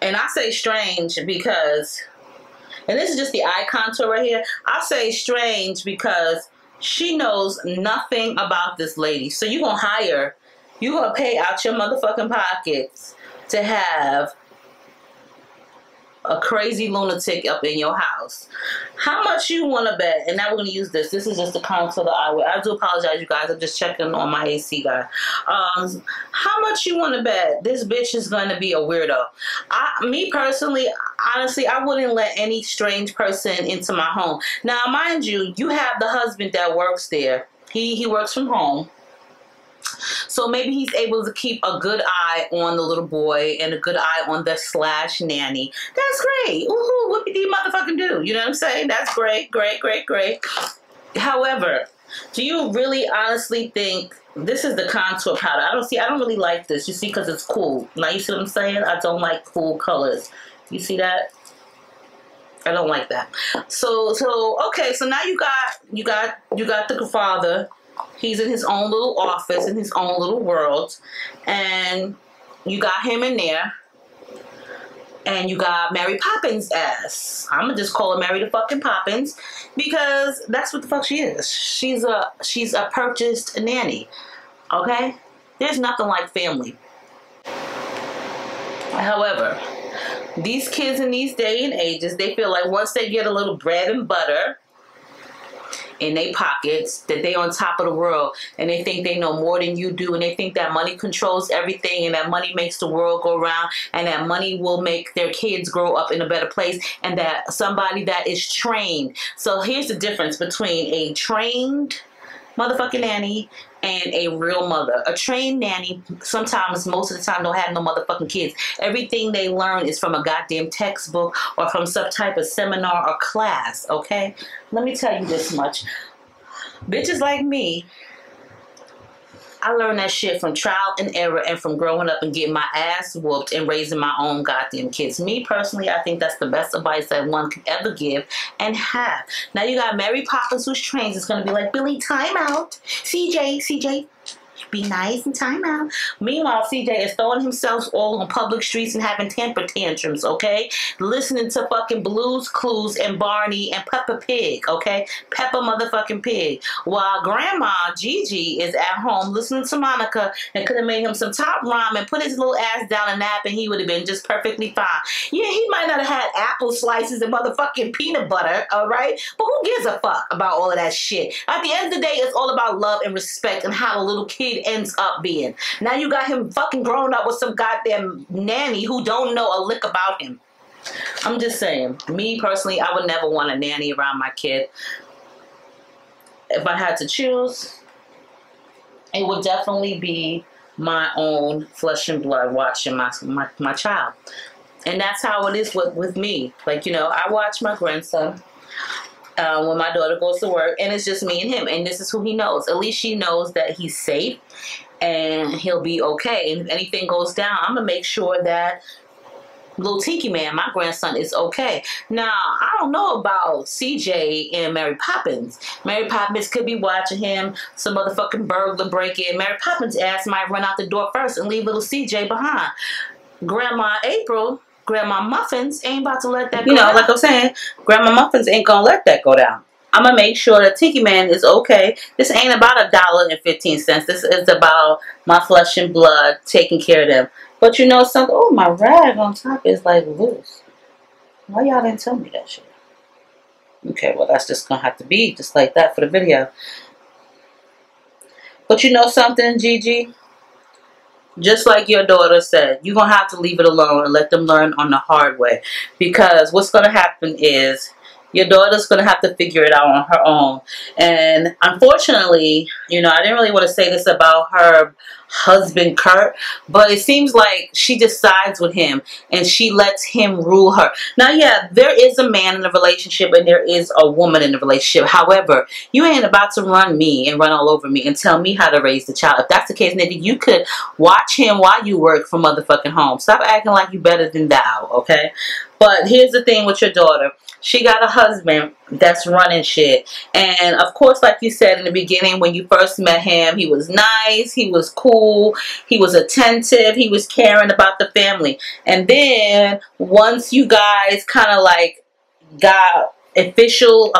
And I say strange because, and this is just the eye contour right here. I say strange because she knows nothing about this lady. So you're going to hire, you're going to pay out your motherfucking pockets to have a crazy lunatic up in your house. How much you want to bet? And now we're going to use this. This is just the contour of the eyewear. I do apologize, you guys. I'm just checking on my AC guy. How much you want to bet this bitch is going to be a weirdo? Me personally, honestly, I wouldn't let any strange person into my home. Now, mind you, you have the husband that works there. He works from home. So maybe he's able to keep a good eye on the little boy and a good eye on the slash nanny. That's great. Ooh, what did he motherfucking do? You know what I'm saying? That's great, great, great, great. However, do you really honestly think this is the contour powder? I don't really like this, you see, because it's cool. Now you see what I'm saying? I don't like cool colors. You see that? I don't like that. So okay, so now you got the father. He's in his own little office, in his own little world, and you got him in there, and you got Mary Poppins ass. I'm gonna just call her Mary the fucking Poppins because that's what the fuck she is. She's a purchased nanny. Okay, there's nothing like family. However, these kids in these day and ages, they feel like once they get a little bread and butter in their pockets, that they on top of the world, and they think they know more than you do, and they think that money controls everything, and that money makes the world go round, and that money will make their kids grow up in a better place, and that somebody that is trained. So here's the difference between a trained motherfucking nanny and a real mother. A trained nanny sometimes, most of the time, don't have no motherfucking kids. Everything they learn is from a goddamn textbook or from some type of seminar or class, okay? Let me tell you this much. Bitches like me, I learned that shit from trial and error and from growing up and getting my ass whooped and raising my own goddamn kids. Me personally, I think that's the best advice that one could ever give and have. Now you got Mary Poppins who's trained. It's going to be like, Billy, time out. CJ. Be nice and time out. Meanwhile, CJ is throwing himself all on public streets and having temper tantrums, okay? Listening to fucking Blue's Clues and Barney and Peppa Pig, okay? Peppa motherfucking Pig. While Grandma Gigi is at home listening to Monica and could have made him some top ramen and put his little ass down and nap and he would have been just perfectly fine. Yeah, he might not have had apple slices and motherfucking peanut butter, all right? But who gives a fuck about all of that shit? At the end of the day, it's all about love and respect and how a little kid it ends up being. Now you got him fucking grown up with some goddamn nanny who don't know a lick about him. I'm just saying, me personally, I would never want a nanny around my kid. If I had to choose, it would definitely be my own flesh and blood watching my child. And that's how it is with me. Like, you know, I watch my grandson when my daughter goes to work, and it's just me and him, and this is who he knows. At least she knows that he's safe and he'll be okay. And if anything goes down, I'm gonna make sure that little Tiki Man, my grandson, is okay. Now, I don't know about CJ and Mary Poppins. Mary Poppins could be watching him, some motherfucking burglar break in. Mary Poppins' ass might run out the door first and leave little CJ behind. Grandma April, Grandma Muffins ain't about to let that go. You know, like I'm saying, Grandma Muffins ain't gonna let that go down. I'm gonna make sure that Tiki Man is okay. This ain't about $1.15. This is about my flesh and blood taking care of them. But you know something? Oh, my rag on top is like loose. Why y'all didn't tell me that shit? Okay, well, that's just gonna have to be just like that for the video. But you know something, Gigi? Just like your daughter said, you're gonna have to leave it alone and let them learn on the hard way. Because what's gonna happen is your daughter's gonna have to figure it out on her own. And unfortunately, you know, I didn't really want to say this about her husband Kurt, but it seems like she decides with him and she lets him rule her. Now, yeah, there is a man in the relationship and there is a woman in the relationship. However, you ain't about to run me and run all over me and tell me how to raise the child. If that's the case, nigga, you could watch him while you work from motherfucking home. Stop acting like you better than thou, okay? But here's the thing with your daughter. She got a husband that's running shit. And of course, like you said in the beginning, when you first met him, he was nice, he was cool, he was attentive, he was caring about the family. And then once you guys kind of like got official,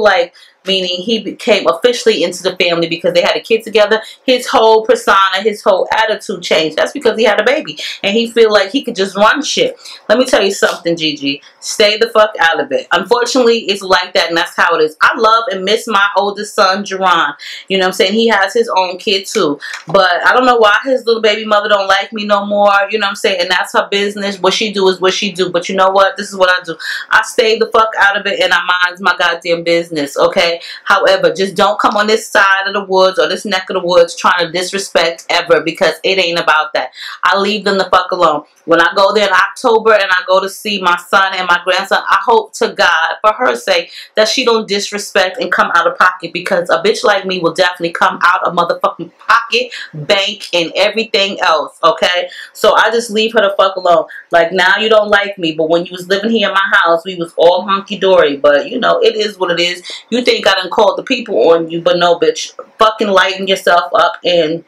like, meaning he became officially into the family because they had a kid together, his whole persona, his whole attitude changed. That's because he had a baby and he feel like he could just run shit. Let me tell you something, Gigi. Stay the fuck out of it. Unfortunately, it's like that, and that's how it is. I love and miss my oldest son, Jerron. You know what I'm saying? He has his own kid too. But I don't know why his little baby mother don't like me no more. You know what I'm saying? And that's her business. What she do is what she do. But you know what? This is what I do. I stay the fuck out of it and I mind my goddamn business, okay? However, just don't come on this side of the woods or this neck of the woods trying to disrespect ever, because it ain't about that. I leave them the fuck alone. When I go there in October and I go to see my son and my grandson, I hope to God, for her sake, that she don't disrespect and come out of pocket, because a bitch like me will definitely come out of motherfucking pocket, bank, and everything else, okay? So I just leave her the fuck alone. Like, now you don't like me, but when you was living here in my house, we was all hunky-dory, but you know, it is what it is. You think I done called the people on you, but no, bitch. Fucking lighten yourself up and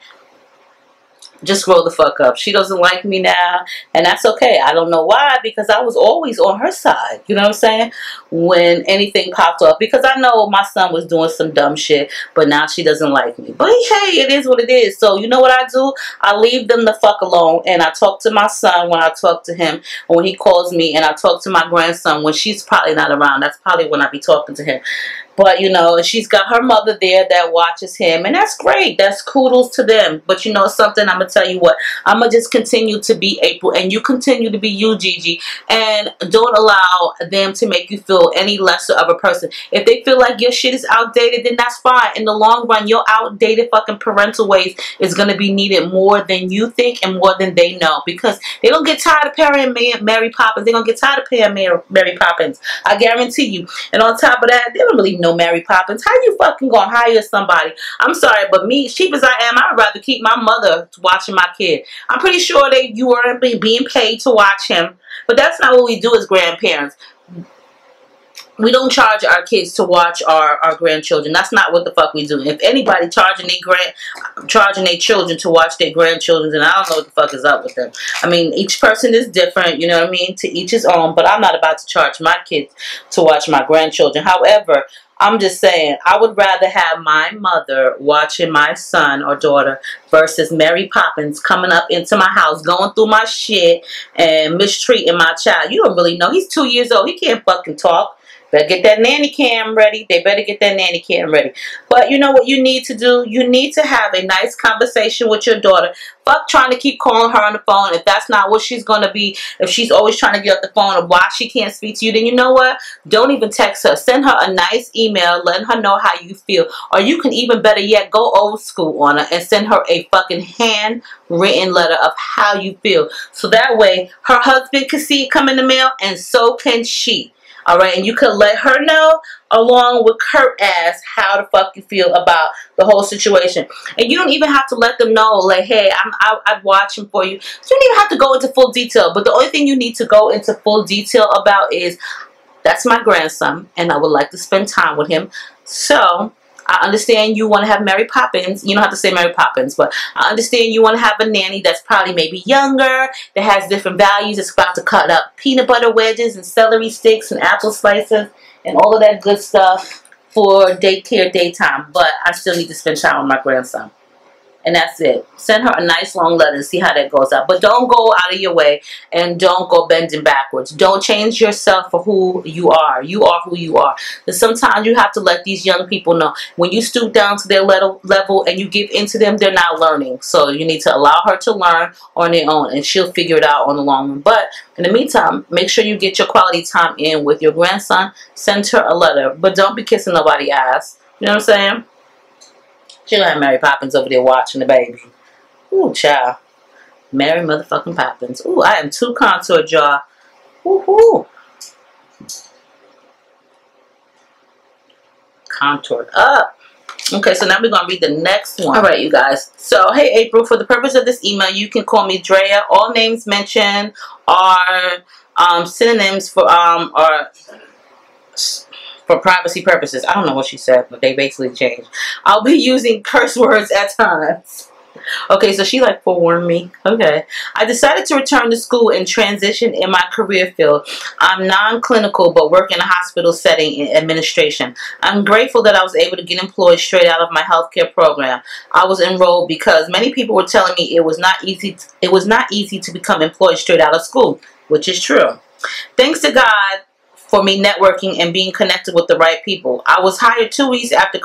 just grow the fuck up. She doesn't like me now, and that's okay. I don't know why, because I was always on her side, you know what I'm saying, when anything popped off, because I know my son was doing some dumb shit, but now she doesn't like me. But hey, it is what it is. So you know what I do? I leave them the fuck alone, and I talk to my son when I talk to him, or when he calls me, and I talk to my grandson when she's probably not around. That's probably when I be talking to him. But, you know, she's got her mother there that watches him. And that's great. That's kudos to them. But you know something? I'm going to tell you what. I'm going to just continue to be April. And you continue to be you, Gigi. And don't allow them to make you feel any lesser of a person. If they feel like your shit is outdated, then that's fine. In the long run, your outdated fucking parental ways is going to be needed more than you think and more than they know. Because they don't get tired of pairing Mary Poppins. They're going to get tired of pairing Mary Poppins. I guarantee you. And on top of that, they don't really know Mary Poppins. How you fucking gonna hire somebody? I'm sorry, but me, cheap as I am, I'd rather keep my mother watching my kid. I'm pretty sure that you are being paid to watch him, but that's not what we do as grandparents. We don't charge our kids to watch our grandchildren. That's not what the fuck we do. If anybody charging their children to watch their grandchildren, then I don't know what the fuck is up with them. I mean, each person is different, you know what I mean? To each his own, but I'm not about to charge my kids to watch my grandchildren. However, I'm just saying, I would rather have my mother watching my son or daughter versus Mary Poppins coming up into my house, going through my shit, and mistreating my child. You don't really know. He's 2 years old. He can't fucking talk. Better get that nanny cam ready. They better get that nanny cam ready. But you know what you need to do? You need to have a nice conversation with your daughter. Fuck trying to keep calling her on the phone. If that's not what she's going to be, if she's always trying to get off the phone or why she can't speak to you, then you know what? Don't even text her. Send her a nice email letting her know how you feel. Or you can even better yet go old school on her and send her a fucking handwritten letter of how you feel. So that way her husband can see it come in the mail and so can she. All right, and you could let her know along with Kurt ass how the fuck you feel about the whole situation. And you don't even have to let them know, like, hey, I'm watching for you. So you don't even have to go into full detail. But the only thing you need to go into full detail about is, that's my grandson, and I would like to spend time with him. So I understand you want to have Mary Poppins. You don't have to say Mary Poppins, but I understand you want to have a nanny that's probably maybe younger, that has different values, that's about to cut up peanut butter wedges and celery sticks and apple slices and all of that good stuff for daycare daytime. But I still need to spend time with my grandson. And that's it. Send her a nice long letter and see how that goes out. But don't go out of your way and don't go bending backwards. Don't change yourself for who you are. You are who you are. And sometimes you have to let these young people know. When you stoop down to their level and you give in to them, they're not learning. So you need to allow her to learn on their own and she'll figure it out on the long run. But in the meantime, make sure you get your quality time in with your grandson. Send her a letter. But don't be kissing nobody's ass. You know what I'm saying? She'll have Mary Poppins over there watching the baby. Ooh, child. Mary motherfucking Poppins. Ooh, I am too contoured, y'all. Woohoo. Contoured up. Okay, so now we're going to read the next one. All right, you guys. So, hey, April, for the purpose of this email, you can call me Drea. All names mentioned are synonyms for privacy purposes. I don't know what she said, but they basically changed. I'll be using curse words at times. Okay, so she like forewarned me. Okay. I decided to return to school and transition in my career field. I'm non-clinical but work in a hospital setting in administration. I'm grateful that I was able to get employed straight out of my healthcare program. I was enrolled because many people were telling me it was not easy to become employed straight out of school, which is true. Thanks to God for me networking and being connected with the right people. I was hired 2 weeks after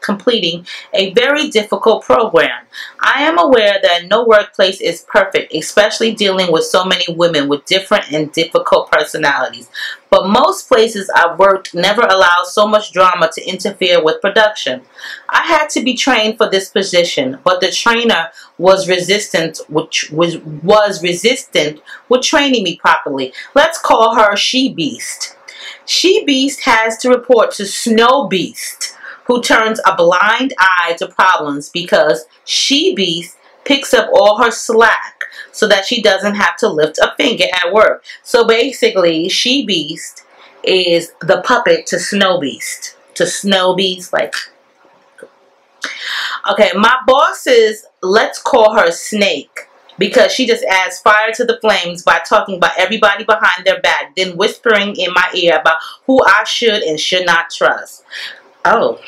completing a very difficult program. I am aware that no workplace is perfect, especially dealing with so many women with different and difficult personalities. But most places I've worked never allowed so much drama to interfere with production. I had to be trained for this position, but the trainer was resistant, with training me properly. Let's call her She Beast. She Beast has to report to Snow Beast, who turns a blind eye to problems because She Beast picks up all her slack so that she doesn't have to lift a finger at work. So basically, She Beast is the puppet to Snow Beast. To Snow Beast, like... Okay, my boss is, let's call her Snake, because she just adds fire to the flames by talking about everybody behind their back, then whispering in my ear about who I should and should not trust. Oh.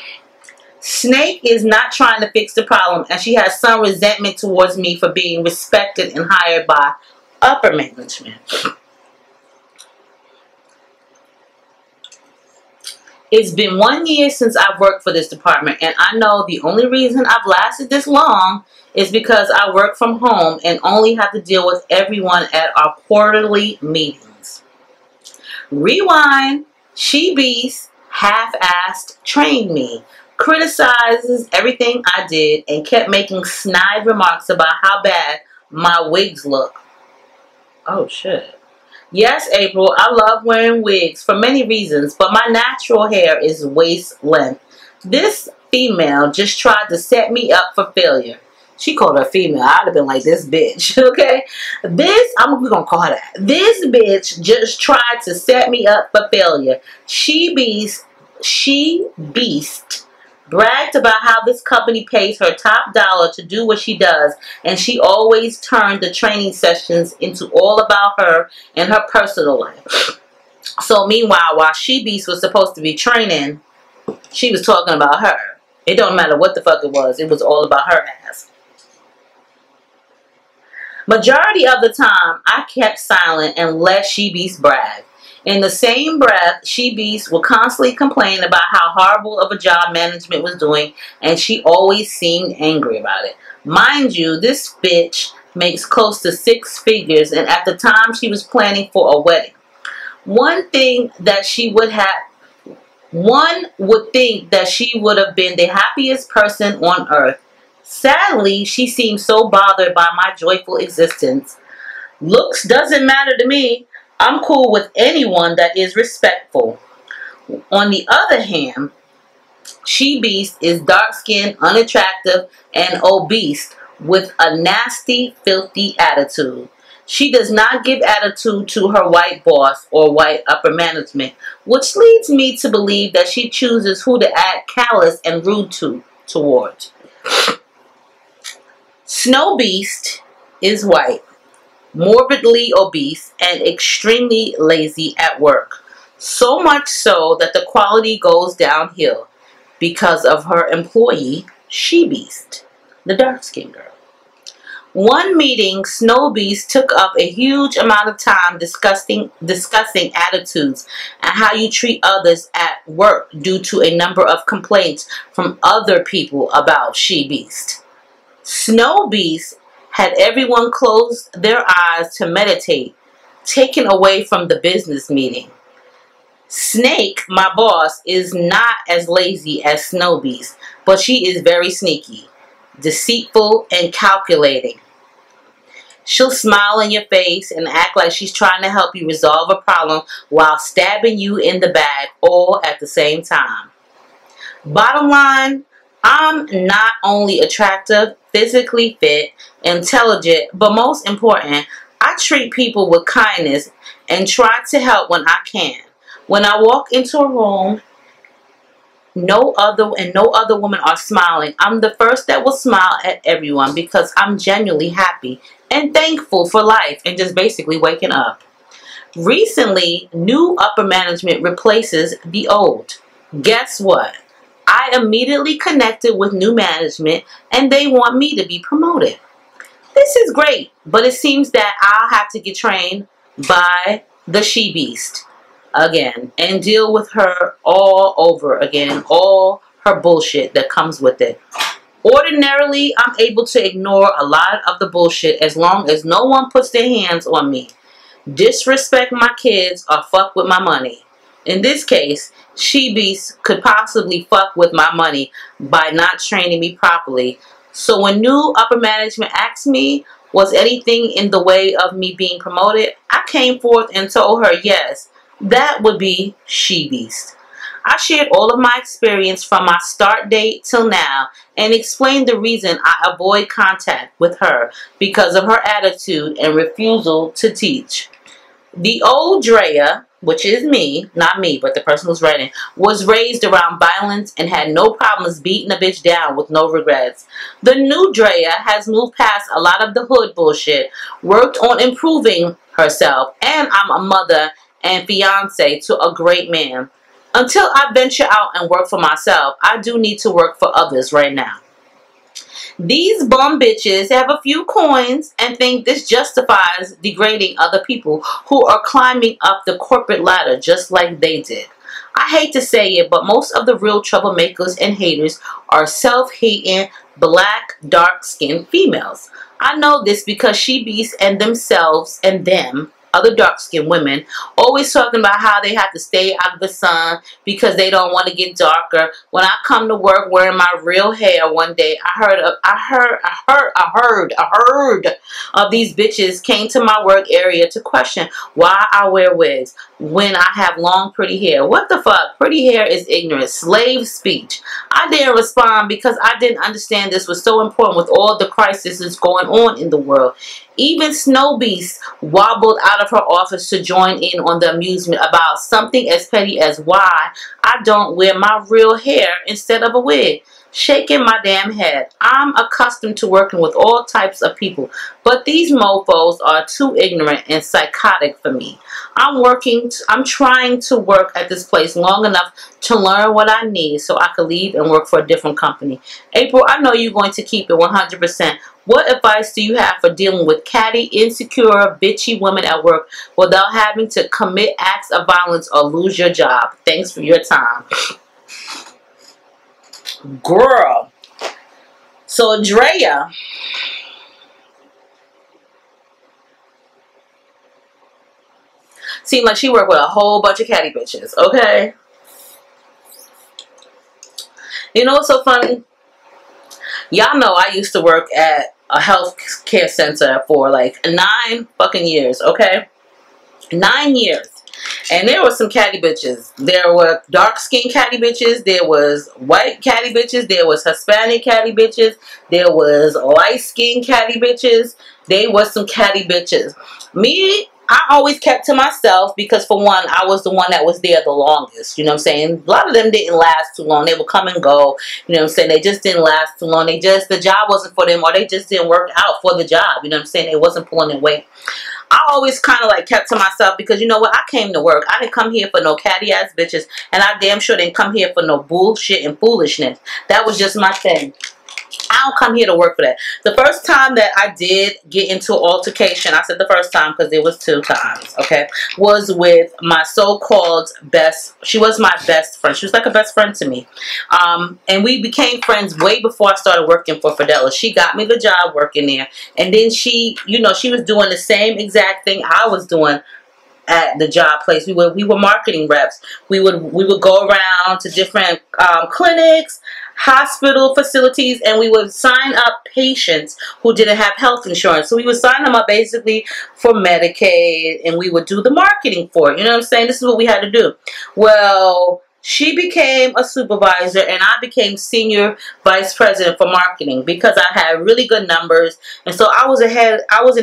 Snake is not trying to fix the problem, and she has some resentment towards me for being respected and hired by upper management. It's been 1 year since I've worked for this department, and I know the only reason I've lasted this long is because I work from home and only have to deal with everyone at our quarterly meetings. Rewind. She Beast half-assed trained me, criticizes everything I did, and kept making snide remarks about how bad my wigs look. Oh, shit. Yes, April, I love wearing wigs for many reasons, but my natural hair is waist length. This female just tried to set me up for failure. She called her female. I'd have been like, this bitch, okay? We're going to call her that. This bitch just tried to set me up for failure. She Beast bragged about how this company pays her top dollar to do what she does, and she always turned the training sessions into all about her and her personal life. So meanwhile, while She Beast was supposed to be training, she was talking about her. It don't matter what the fuck it was all about her ass. Majority of the time, I kept silent and let She Beast brag. In the same breath, she beast will constantly complain about how horrible of a job management was doing, and she always seemed angry about it. Mind you, this bitch makes close to 6 figures, and at the time she was planning for a wedding. One would think that she would have been the happiest person on earth. Sadly, she seems so bothered by my joyful existence. Looks doesn't matter to me. I'm cool with anyone that is respectful. On the other hand, she beast is dark-skinned, unattractive, and obese with a nasty, filthy attitude. She does not give attitude to her white boss or white upper management, which leads me to believe that she chooses who to act callous and rude towards. Snow Beast is white, morbidly obese, and extremely lazy at work. So much so that the quality goes downhill because of her employee, She Beast, the dark-skinned girl. One meeting, Snow Beast took up a huge amount of time discussing attitudes and how you treat others at work due to a number of complaints from other people about She Beast. Snow Beast had everyone close their eyes to meditate, taken away from the business meeting. Snake, my boss, is not as lazy as Snow Beast, but she is very sneaky, deceitful, and calculating. She'll smile in your face and act like she's trying to help you resolve a problem while stabbing you in the back all at the same time. Bottom line, I'm not only attractive, physically fit, intelligent, but most important, I treat people with kindness and try to help when I can. When I walk into a room, no other women are smiling, I'm the first that will smile at everyone because I'm genuinely happy and thankful for life and just basically waking up. Recently, new upper management replaces the old. Guess what? I immediately connected with new management and they want me to be promoted. This is great, but it seems that I'll have to get trained by the She Beast again and deal with her all over again, all her bullshit that comes with it. Ordinarily, I'm able to ignore a lot of the bullshit as long as no one puts their hands on me, disrespect my kids, or fuck with my money. In this case, She Beast could possibly fuck with my money by not training me properly. So when new upper management asked me, was anything in the way of me being promoted, I came forth and told her yes. That would be She Beast. I shared all of my experience from my start date till now and explained the reason I avoid contact with her because of her attitude and refusal to teach. The old Drea, which is me, not me, but the person who's writing, was raised around violence and had no problems beating a bitch down with no regrets. The new Drea has moved past a lot of the hood bullshit, worked on improving herself, and I'm a mother and fiance to a great man. Until I venture out and work for myself, I do need to work for others right now. These bum bitches have a few coins and think this justifies degrading other people who are climbing up the corporate ladder just like they did. I hate to say it, but most of the real troublemakers and haters are self-hating, black, dark-skinned females. I know this because She Beast and themselves and them, other dark-skinned women, always talking about how they have to stay out of the sun because they don't want to get darker. When I come to work wearing my real hair one day, I heard of these bitches came to my work area to question why I wear wigs when I have long, pretty hair. What the fuck? Pretty hair is ignorant. Slave speech. I didn't respond because I didn't understand this was so important with all the crises that's going on in the world. Even Snow Beast wobbled out of her office to join in on the amusement about something as petty as why I don't wear my real hair instead of a wig. shaking my damn head. I'm accustomed to working with all types of people, but these mofos are too ignorant and psychotic for me. I'm trying to work at this place long enough to learn what I need so I could leave and work for a different company. April, I know you're going to keep it 100%. What advice do you have for dealing with catty, insecure, bitchy women at work without having to commit acts of violence or lose your job? Thanks for your time. Girl. So, Andrea, seemed like she worked with a whole bunch of catty bitches, okay? You know what's so funny? Y'all know I used to work at a health care center for like 9 fucking years, okay? 9 years. And there was some catty bitches. There were dark-skinned catty bitches. There was white catty bitches. There was Hispanic catty bitches. There was light-skinned catty bitches. There was some catty bitches. Me, I always kept to myself because, for one, I was the one that was there the longest. You know what I'm saying? A lot of them didn't last too long. They would come and go. You know what I'm saying? They just didn't last too long. They just, the job wasn't for them, or they just didn't work out for the job. You know what I'm saying? It wasn't pulling their weight. I always kind of like kept to myself because, you know what, I came to work. I didn't come here for no catty ass bitches, and I damn sure didn't come here for no bullshit and foolishness. That was just my thing. I don't come here to work for that. The first time that I did get into altercation, I said the first time because it was 2 times, okay, was with my so-called best, she was my best friend. She was like a best friend to me. And we became friends way before I started working for Fidelis. She got me the job working there. And then she, you know, she was doing the same exact thing I was doing at the job place. We were marketing reps. We would go around to different clinics, hospital facilities, and we would sign up patients who didn't have health insurance. So we would sign them up basically for Medicaid, and we would do the marketing for it. You know what I'm saying? This is what we had to do. Well, she became a supervisor, and I became senior vice president for marketing because I had really good numbers, and so I was ahead. I was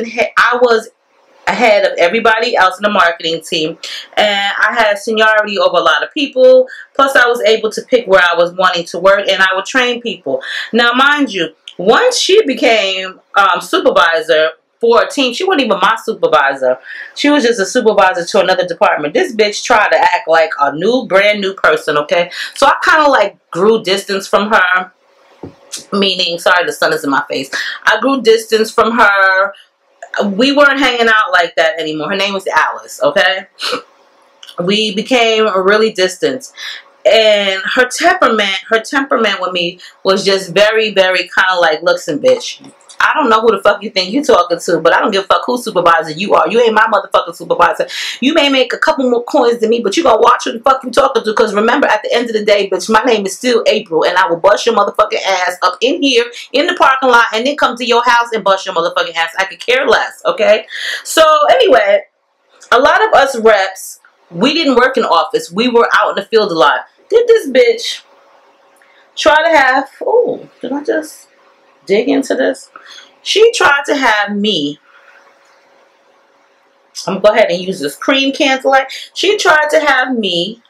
ahead of everybody else in the marketing team, and I had seniority over a lot of people. Plus I was able to pick where I was wanting to work, and I would train people. Now mind you, once she became supervisor for a team, she wasn't even my supervisor. She was just a supervisor to another department. This bitch tried to act like a new brand new person, okay? So I kind of like grew distance from her, meaning, sorry, the sun is in my face. I grew distance from her. We weren't hanging out like that anymore. Her name was Alice, okay? We became really distant. And her temperament with me was just very, very kind of like, listen, bitch, I don't know who the fuck you think you're talking to, but I don't give a fuck whose supervisor you are. You ain't my motherfucking supervisor. You may make a couple more coins than me, but you gonna watch who the fuck you talking to, because remember, at the end of the day, bitch, my name is still April, and I will bust your motherfucking ass up in here, in the parking lot, and then come to your house and bust your motherfucking ass. I could care less, okay? So, anyway, a lot of us reps, we didn't work in office. We were out in the field a lot. Did this bitch try to have, oh, did I just dig into this? She tried to have me, I'm gonna go ahead and use this cream can light. She tried to have me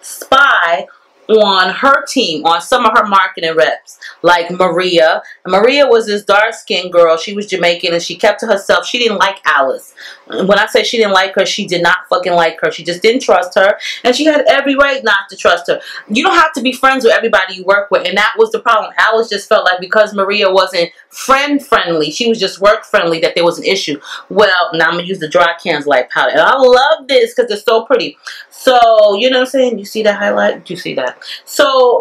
spy on her team, on some of her marketing reps, like Maria. Maria was this dark-skinned girl. She was Jamaican, and she kept to herself. She didn't like Alice. When I say she didn't like her, she did not fucking like her. She just didn't trust her, and she had every right not to trust her. You don't have to be friends with everybody you work with, and that was the problem. Alice just felt like because Maria wasn't friend-friendly, she was just work-friendly, that there was an issue. Well, now I'm going to use the dry cans light powder, and I love this because it's so pretty. So, you know what I'm saying? You see that highlight? Do you see that? So,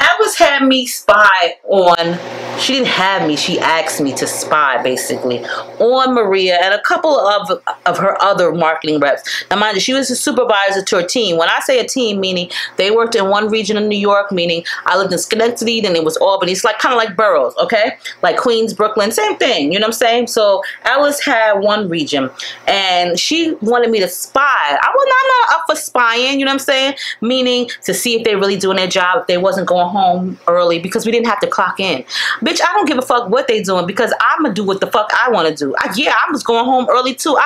Alice had me spy on, she didn't have me, she asked me to spy, basically, on Maria and a couple of her other marketing reps. Now, mind you, she was a supervisor to her team. When I say a team, meaning they worked in one region of New York, meaning I lived in Schenectady, then it was Albany. It's like kind of like boroughs, okay? Like Queens, Brooklyn, same thing, you know what I'm saying? So, Alice had one region, and she wanted me to spy. I was not up for spying, you know what I'm saying? Meaning to see if they really doing their job, if they wasn't going home early, because we didn't have to clock in. Bitch, I don't give a fuck what they doing, because I'm gonna do what the fuck I want to do. Yeah, I was going home early too.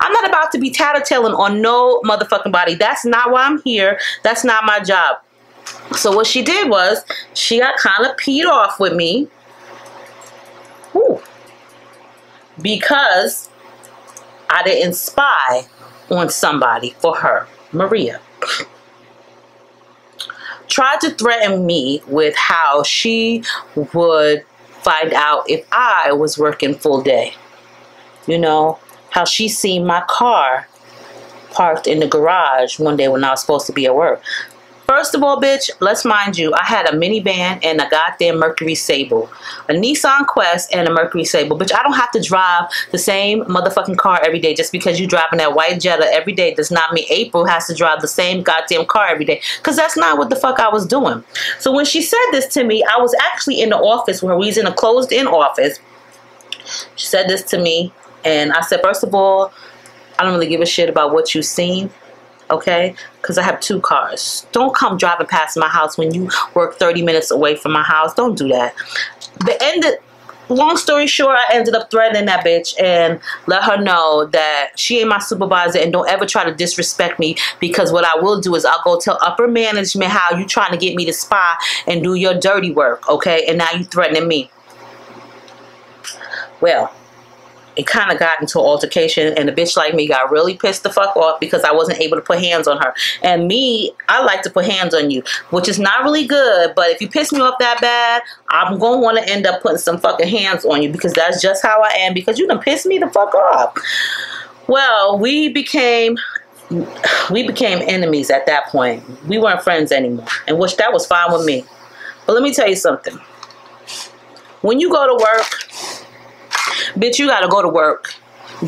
I'm not about to be tattletailing on no motherfucking body. That's not why I'm here. That's not my job. So what she did was, she got kind of peed off with me. Ooh. Because I didn't spy on somebody for her, Maria. Tried to threaten me with how she would find out if I was working full day. You know, how she seen my car parked in the garage one day when I was supposed to be at work. First of all, bitch, let's mind you, I had a minivan and a goddamn Mercury Sable. A Nissan Quest and a Mercury Sable. Bitch, I don't have to drive the same motherfucking car every day. Just because you driving that white Jetta every day does not mean April has to drive the same goddamn car every day. Because that's not what the fuck I was doing. So when she said this to me, I was actually in the office where we was in a closed-in office. She said this to me, and I said, first of all, I don't really give a shit about what you've seen. Okay, because I have two cars. Don't come driving past my house when you work 30 minutes away from my house. Don't do that. Long story short, I ended up threatening that bitch and let her know that she ain't my supervisor and don't ever try to disrespect me, because what I will do is I'll go tell upper management how you trying to get me to spy and do your dirty work, okay? And now you threatening me. Well, it kind of got into an altercation, and a bitch like me got really pissed the fuck off because I wasn't able to put hands on her. And me, I like to put hands on you, which is not really good, but if you piss me off that bad, I'm going to want to end up putting some fucking hands on you, because that's just how I am, because you done pissed me the fuck off. Well, we became enemies at that point. We weren't friends anymore, and which that was fine with me. But let me tell you something. When you go to work, bitch, you gotta go to work.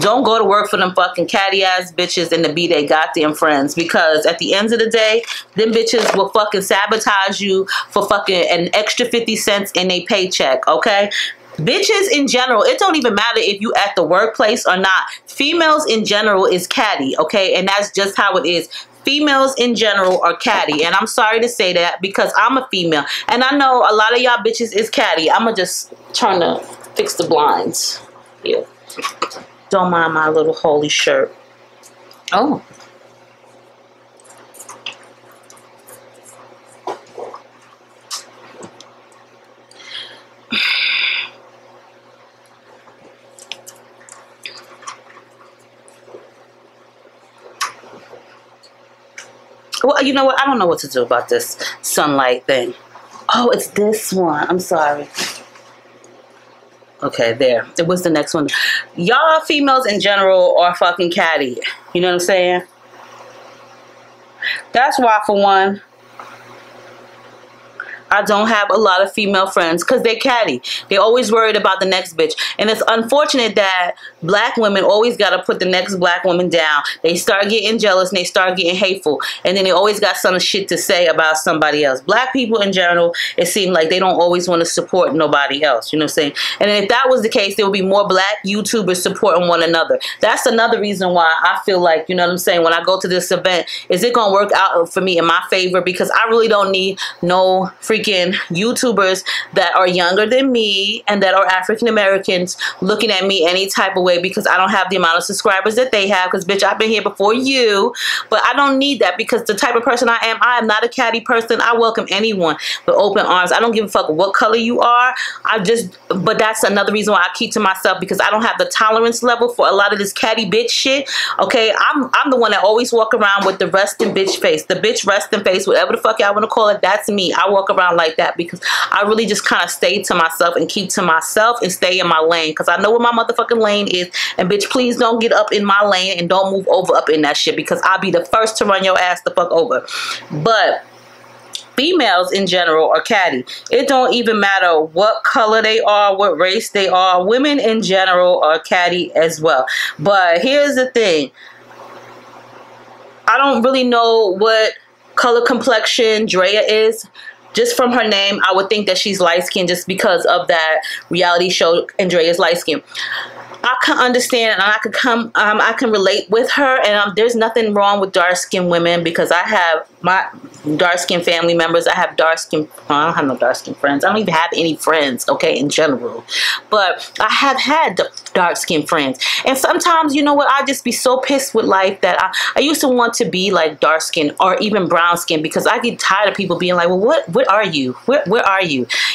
Don't go to work for them fucking catty-ass bitches and to be their goddamn friends, because at the end of the day, them bitches will fucking sabotage you for fucking an extra 50 cents in a paycheck, okay? Bitches in general, it don't even matter if you at the workplace or not. Females in general is catty, okay? And that's just how it is. Females in general are catty, and I'm sorry to say that because I'm a female. And I know a lot of y'all bitches is catty. I'ma just turn to fix the blinds. Ew. Don't mind my little holy shirt. Oh. Well, you know what? I don't know what to do about this sunlight thing. Oh, it's this one. I'm sorry. Okay, there. It was the next one. Y'all females in general are fucking catty. You know what I'm saying? That's why, for one, I don't have a lot of female friends, because they're catty. They're always worried about the next bitch. And it's unfortunate that black women always got to put the next black woman down. They start getting jealous and they start getting hateful. And then they always got some shit to say about somebody else. Black people in general, it seems like they don't always want to support nobody else. You know what I'm saying? And if that was the case, there would be more black YouTubers supporting one another. That's another reason why I feel like, you know what I'm saying, when I go to this event, is it going to work out for me in my favor? Because I really don't need no freaking YouTubers that are younger than me and that are African Americans looking at me any type of way, because I don't have the amount of subscribers that they have, because bitch, I've been here before you. But I don't need that, because the type of person I am not a catty person. I welcome anyone with open arms. I don't give a fuck what color you are. But that's another reason why I keep to myself, because I don't have the tolerance level for a lot of this catty bitch shit. Okay, I'm the one that always walk around with the resting bitch face, the bitch resting face, whatever the fuck y'all want to call it. That's me. I walk around like that because I really just kind of stay to myself and keep to myself and stay in my lane, because I know what my motherfucking lane is. And bitch, please don't get up in my lane and don't move over up in that shit, because I'll be the first to run your ass the fuck over. But females in general are catty. It don't even matter what color they are, what race they are. Women in general are catty as well. But here's the thing. I don't really know what color complexion Drea is. Just from her name, I would think that she's light-skinned, just because of that reality show, Andrea's light-skinned. I can understand, and I can relate with her, and there's nothing wrong with dark-skinned women, because I have my dark-skinned family members. I have dark-skinned, I don't have no dark-skinned friends. I don't even have any friends, okay, in general. But I have had dark-skinned friends. And sometimes, you know what, I just be so pissed with life that I used to want to be like dark-skinned or even brown-skinned, because I get tired of people being like, well, what are you? Where are you?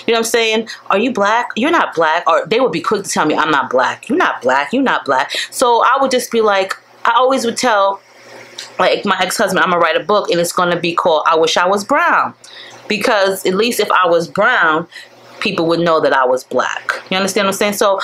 You know what I'm saying? Are you black? You're not black. Or they would be quick to tell me, I'm not black. You're not black. You're not black. So I would just be like, I always would tell, like, my ex-husband, I'm going to write a book, and it's going to be called I Wish I Was Brown. Because at least if I was brown, people would know that I was black. You understand what I'm saying? So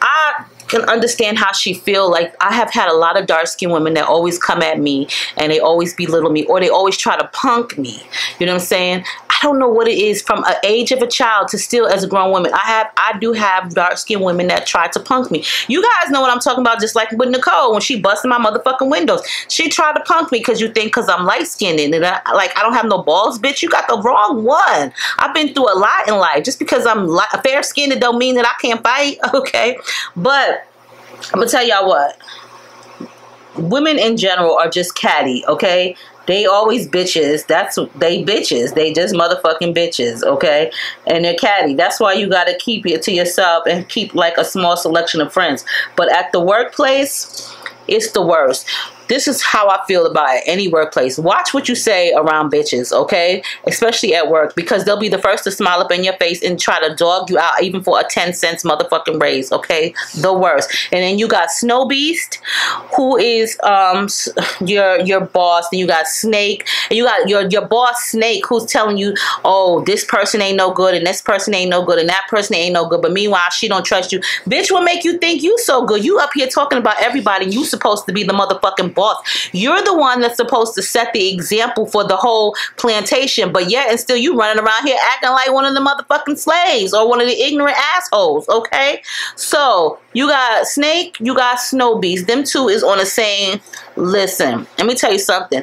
I can understand how she feel. Like, I have had a lot of dark-skinned women that always come at me, and they always belittle me, or they always try to punk me. You know what I'm saying? I don't know what it is, from an age of a child to still as a grown woman. I do have dark-skinned women that try to punk me. You guys know what I'm talking about, just like with Nicole when she busted my motherfucking windows. She tried to punk me because you think because I'm light-skinned and I don't have no balls. Bitch, you got the wrong one. I've been through a lot in life. Just because I'm fair-skinned, it don't mean that I can't fight, okay? But I'm going to tell y'all what. Women in general are just catty, okay? They always bitches. That's they bitches. They just motherfucking bitches, okay? And they're catty. That's why you gotta keep it to yourself and keep like a small selection of friends. But at the workplace, it's the worst. This is how I feel about it. Any workplace. Watch what you say around bitches, okay? Especially at work, because they'll be the first to smile up in your face and try to dog you out even for a 10-cent motherfucking raise, okay? The worst. And then you got Snow Beast, who is your boss. Then you got Snake. And you got your boss, Snake, who's telling you, oh, this person ain't no good, and this person ain't no good, and that person ain't no good. But meanwhile, she don't trust you. Bitch, what make you think you so good? You up here talking about everybody, and you supposed to be the motherfucking boss. You're the one that's supposed to set the example for the whole plantation, but yet and still you running around here acting like one of the motherfucking slaves or one of the ignorant assholes, okay? So you got Snake, you got Snow Beast. Them two is on the same. Listen, let me tell you something.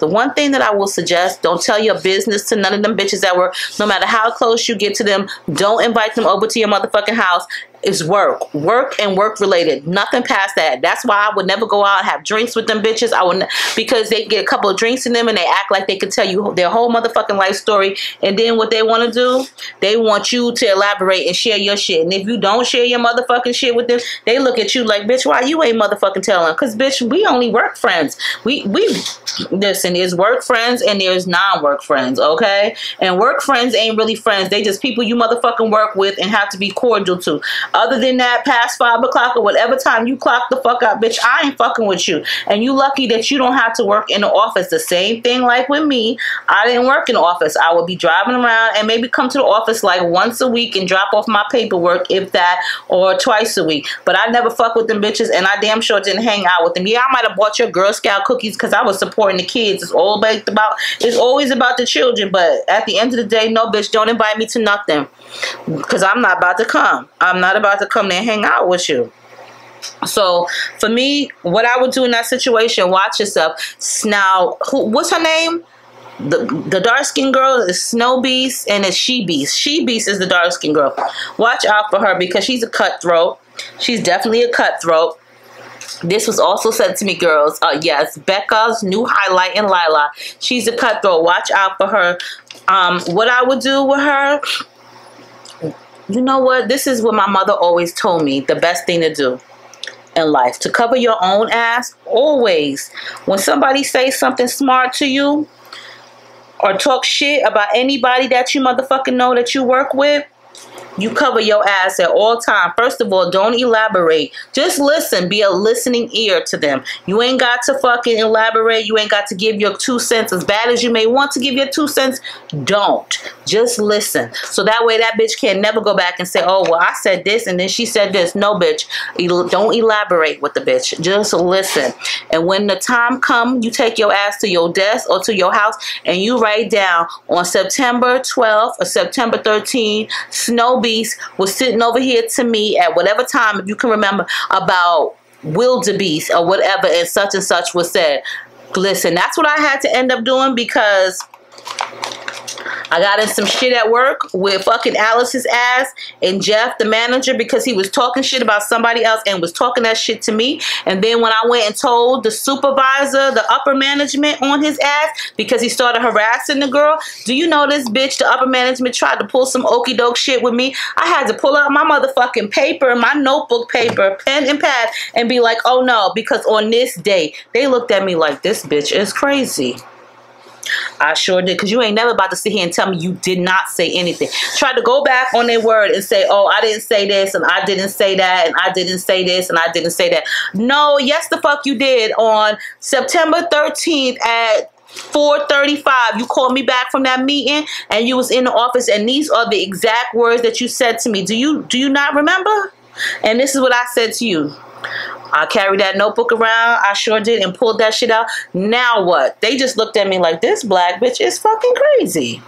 The one thing that I will suggest, don't tell your business to none of them bitches at work. No matter how close you get to them, don't invite them over to your motherfucking house. It's work. Work and work related. Nothing past that. That's why I would never go out and have drinks with them bitches. I wouldn't, because they get a couple of drinks in them and they act like they could tell you their whole motherfucking life story. And then what they want to do, they want you to elaborate and share your shit. And if you don't share your motherfucking shit with them, they look at you like, bitch, why you ain't motherfucking telling? Because, bitch, we only work friends. We listen, there's work friends and there's non-work friends, okay? And work friends ain't really friends. They just people you motherfucking work with and have to be cordial to. Other than that, past 5 o'clock or whatever time you clock the fuck out, bitch, I ain't fucking with you. And you lucky that you don't have to work in the office. The same thing like with me. I didn't work in the office. I would be driving around and maybe come to the office like once a week and drop off my paperwork, if that, or twice a week. But I never fuck with them bitches, and I damn sure didn't hang out with them. Yeah, I might have bought your Girl Scout cookies because I was supporting the kids. It's always about the children. But at the end of the day, no, bitch, don't invite me to nothing, because I'm not about to come. I'm not about to come there and hang out with you. So for me, what I would do in that situation, watch yourself. Now, what's her name? The dark-skinned girl is Snow Beast, and it's She Beast. She Beast is the dark-skinned girl. Watch out for her, because she's a cutthroat. She's definitely a cutthroat. This was also said to me, girls. Yes, Becca's new highlight in Lila. She's a cutthroat. Watch out for her. What I would do with her... You know what? This is what my mother always told me. The best thing to do in life. To cover your own ass. Always. When somebody says something smart to you, or talk shit about anybody that you motherfucking know that you work with, you cover your ass at all time. First of all, don't elaborate. Just listen. Be a listening ear to them. You ain't got to fucking elaborate. You ain't got to give your 2 cents. As bad as you may want to give your 2 cents, don't. Just listen. So that way that bitch can never go back and say, oh, well, I said this and then she said this. No, bitch. Don't elaborate with the bitch. Just listen. And when the time comes, you take your ass to your desk or to your house and you write down, on September 12th or September 13th, Snow Beast was sitting over here to me at whatever time, if you can remember, about wildebeest or whatever, and such was said. Listen, that's what I had to end up doing, because I got in some shit at work with fucking Alice's ass and Jeff, the manager, because he was talking shit about somebody else and was talking that shit to me. And then when I went and told the supervisor, the upper management on his ass, because he started harassing the girl, do you know this bitch, the upper management, tried to pull some okey doke shit with me? I had to pull out my motherfucking paper, my notebook paper, pen and pad, and be like, oh no, because on this day, they looked at me like, this bitch is crazy. I sure did, because you ain't never about to sit here and tell me you did not say anything. Try to go back on their word and say, oh, I didn't say this, and I didn't say that, and I didn't say this, and I didn't say that. No, yes the fuck you did. On September 13th at 4:35, you called me back from that meeting, and you was in the office, and these are the exact words that you said to me. Do you not remember? And this is what I said to you. I carried that notebook around. I sure did, and pulled that shit out. Now what? They just looked at me like, this black bitch is fucking crazy.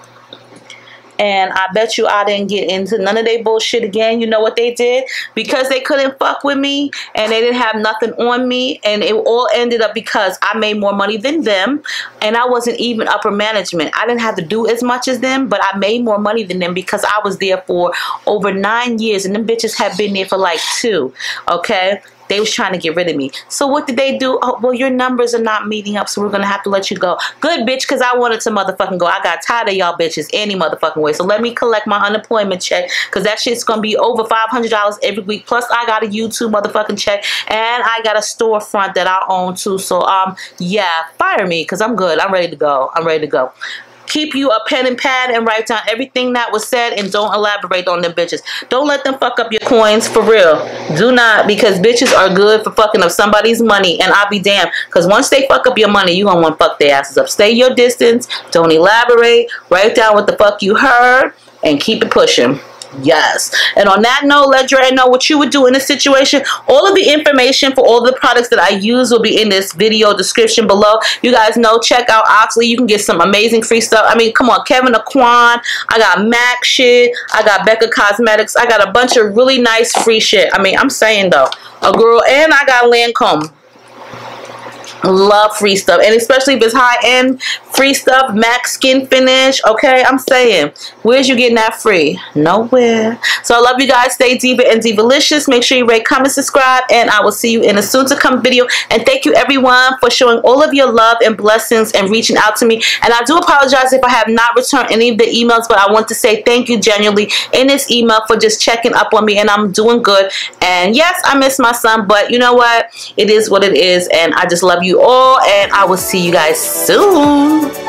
And I bet you I didn't get into none of their bullshit again. You know what they did? Because they couldn't fuck with me and they didn't have nothing on me. And it all ended up because I made more money than them. And I wasn't even upper management. I didn't have to do as much as them, but I made more money than them because I was there for over 9 years. And them bitches have been there for like 2. Okay? They was trying to get rid of me. So what did they do? Oh, well, your numbers are not meeting up, so we're going to have to let you go. Good, bitch, because I wanted to motherfucking go. I got tired of y'all bitches any motherfucking way. So let me collect my unemployment check, because that shit's going to be over $500 every week. Plus, I got a YouTube motherfucking check, and I got a storefront that I own, too. So, yeah, fire me, because I'm good. I'm ready to go. I'm ready to go. Keep you a pen and pad and write down everything that was said and don't elaborate on them bitches. Don't let them fuck up your coins, for real. Do not, because bitches are good for fucking up somebody's money, and I'll be damned, because once they fuck up your money, you gonna want to fuck their asses up. Stay your distance. Don't elaborate. Write down what the fuck you heard and keep it pushing. Yes. And on that note, let Dre know what you would do in this situation. All of the information for all the products that I use will be in this video description below. You guys know, check out Oxley. You can get some amazing free stuff. I mean, come on, Kevyn Aucoin. I got Mac shit. I got Becca Cosmetics. I got a bunch of really nice free shit. I mean, I'm saying though, a girl, and I got Lancome. Love free stuff, and especially if it's high-end free stuff. Mac skin finish, okay? I'm saying, where's you getting that free? Nowhere. So I love you guys. Stay diva and divalicious. Make sure you rate, comment, subscribe, and I will see you in a soon-to-come video. And thank you, everyone, for showing all of your love and blessings and reaching out to me. And I do apologize if I have not returned any of the emails, but I want to say thank you genuinely in this email for just checking up on me, and I'm doing good. And yes, I miss my son, but you know what? It is what it is, and I just love you all, and I will see you guys soon.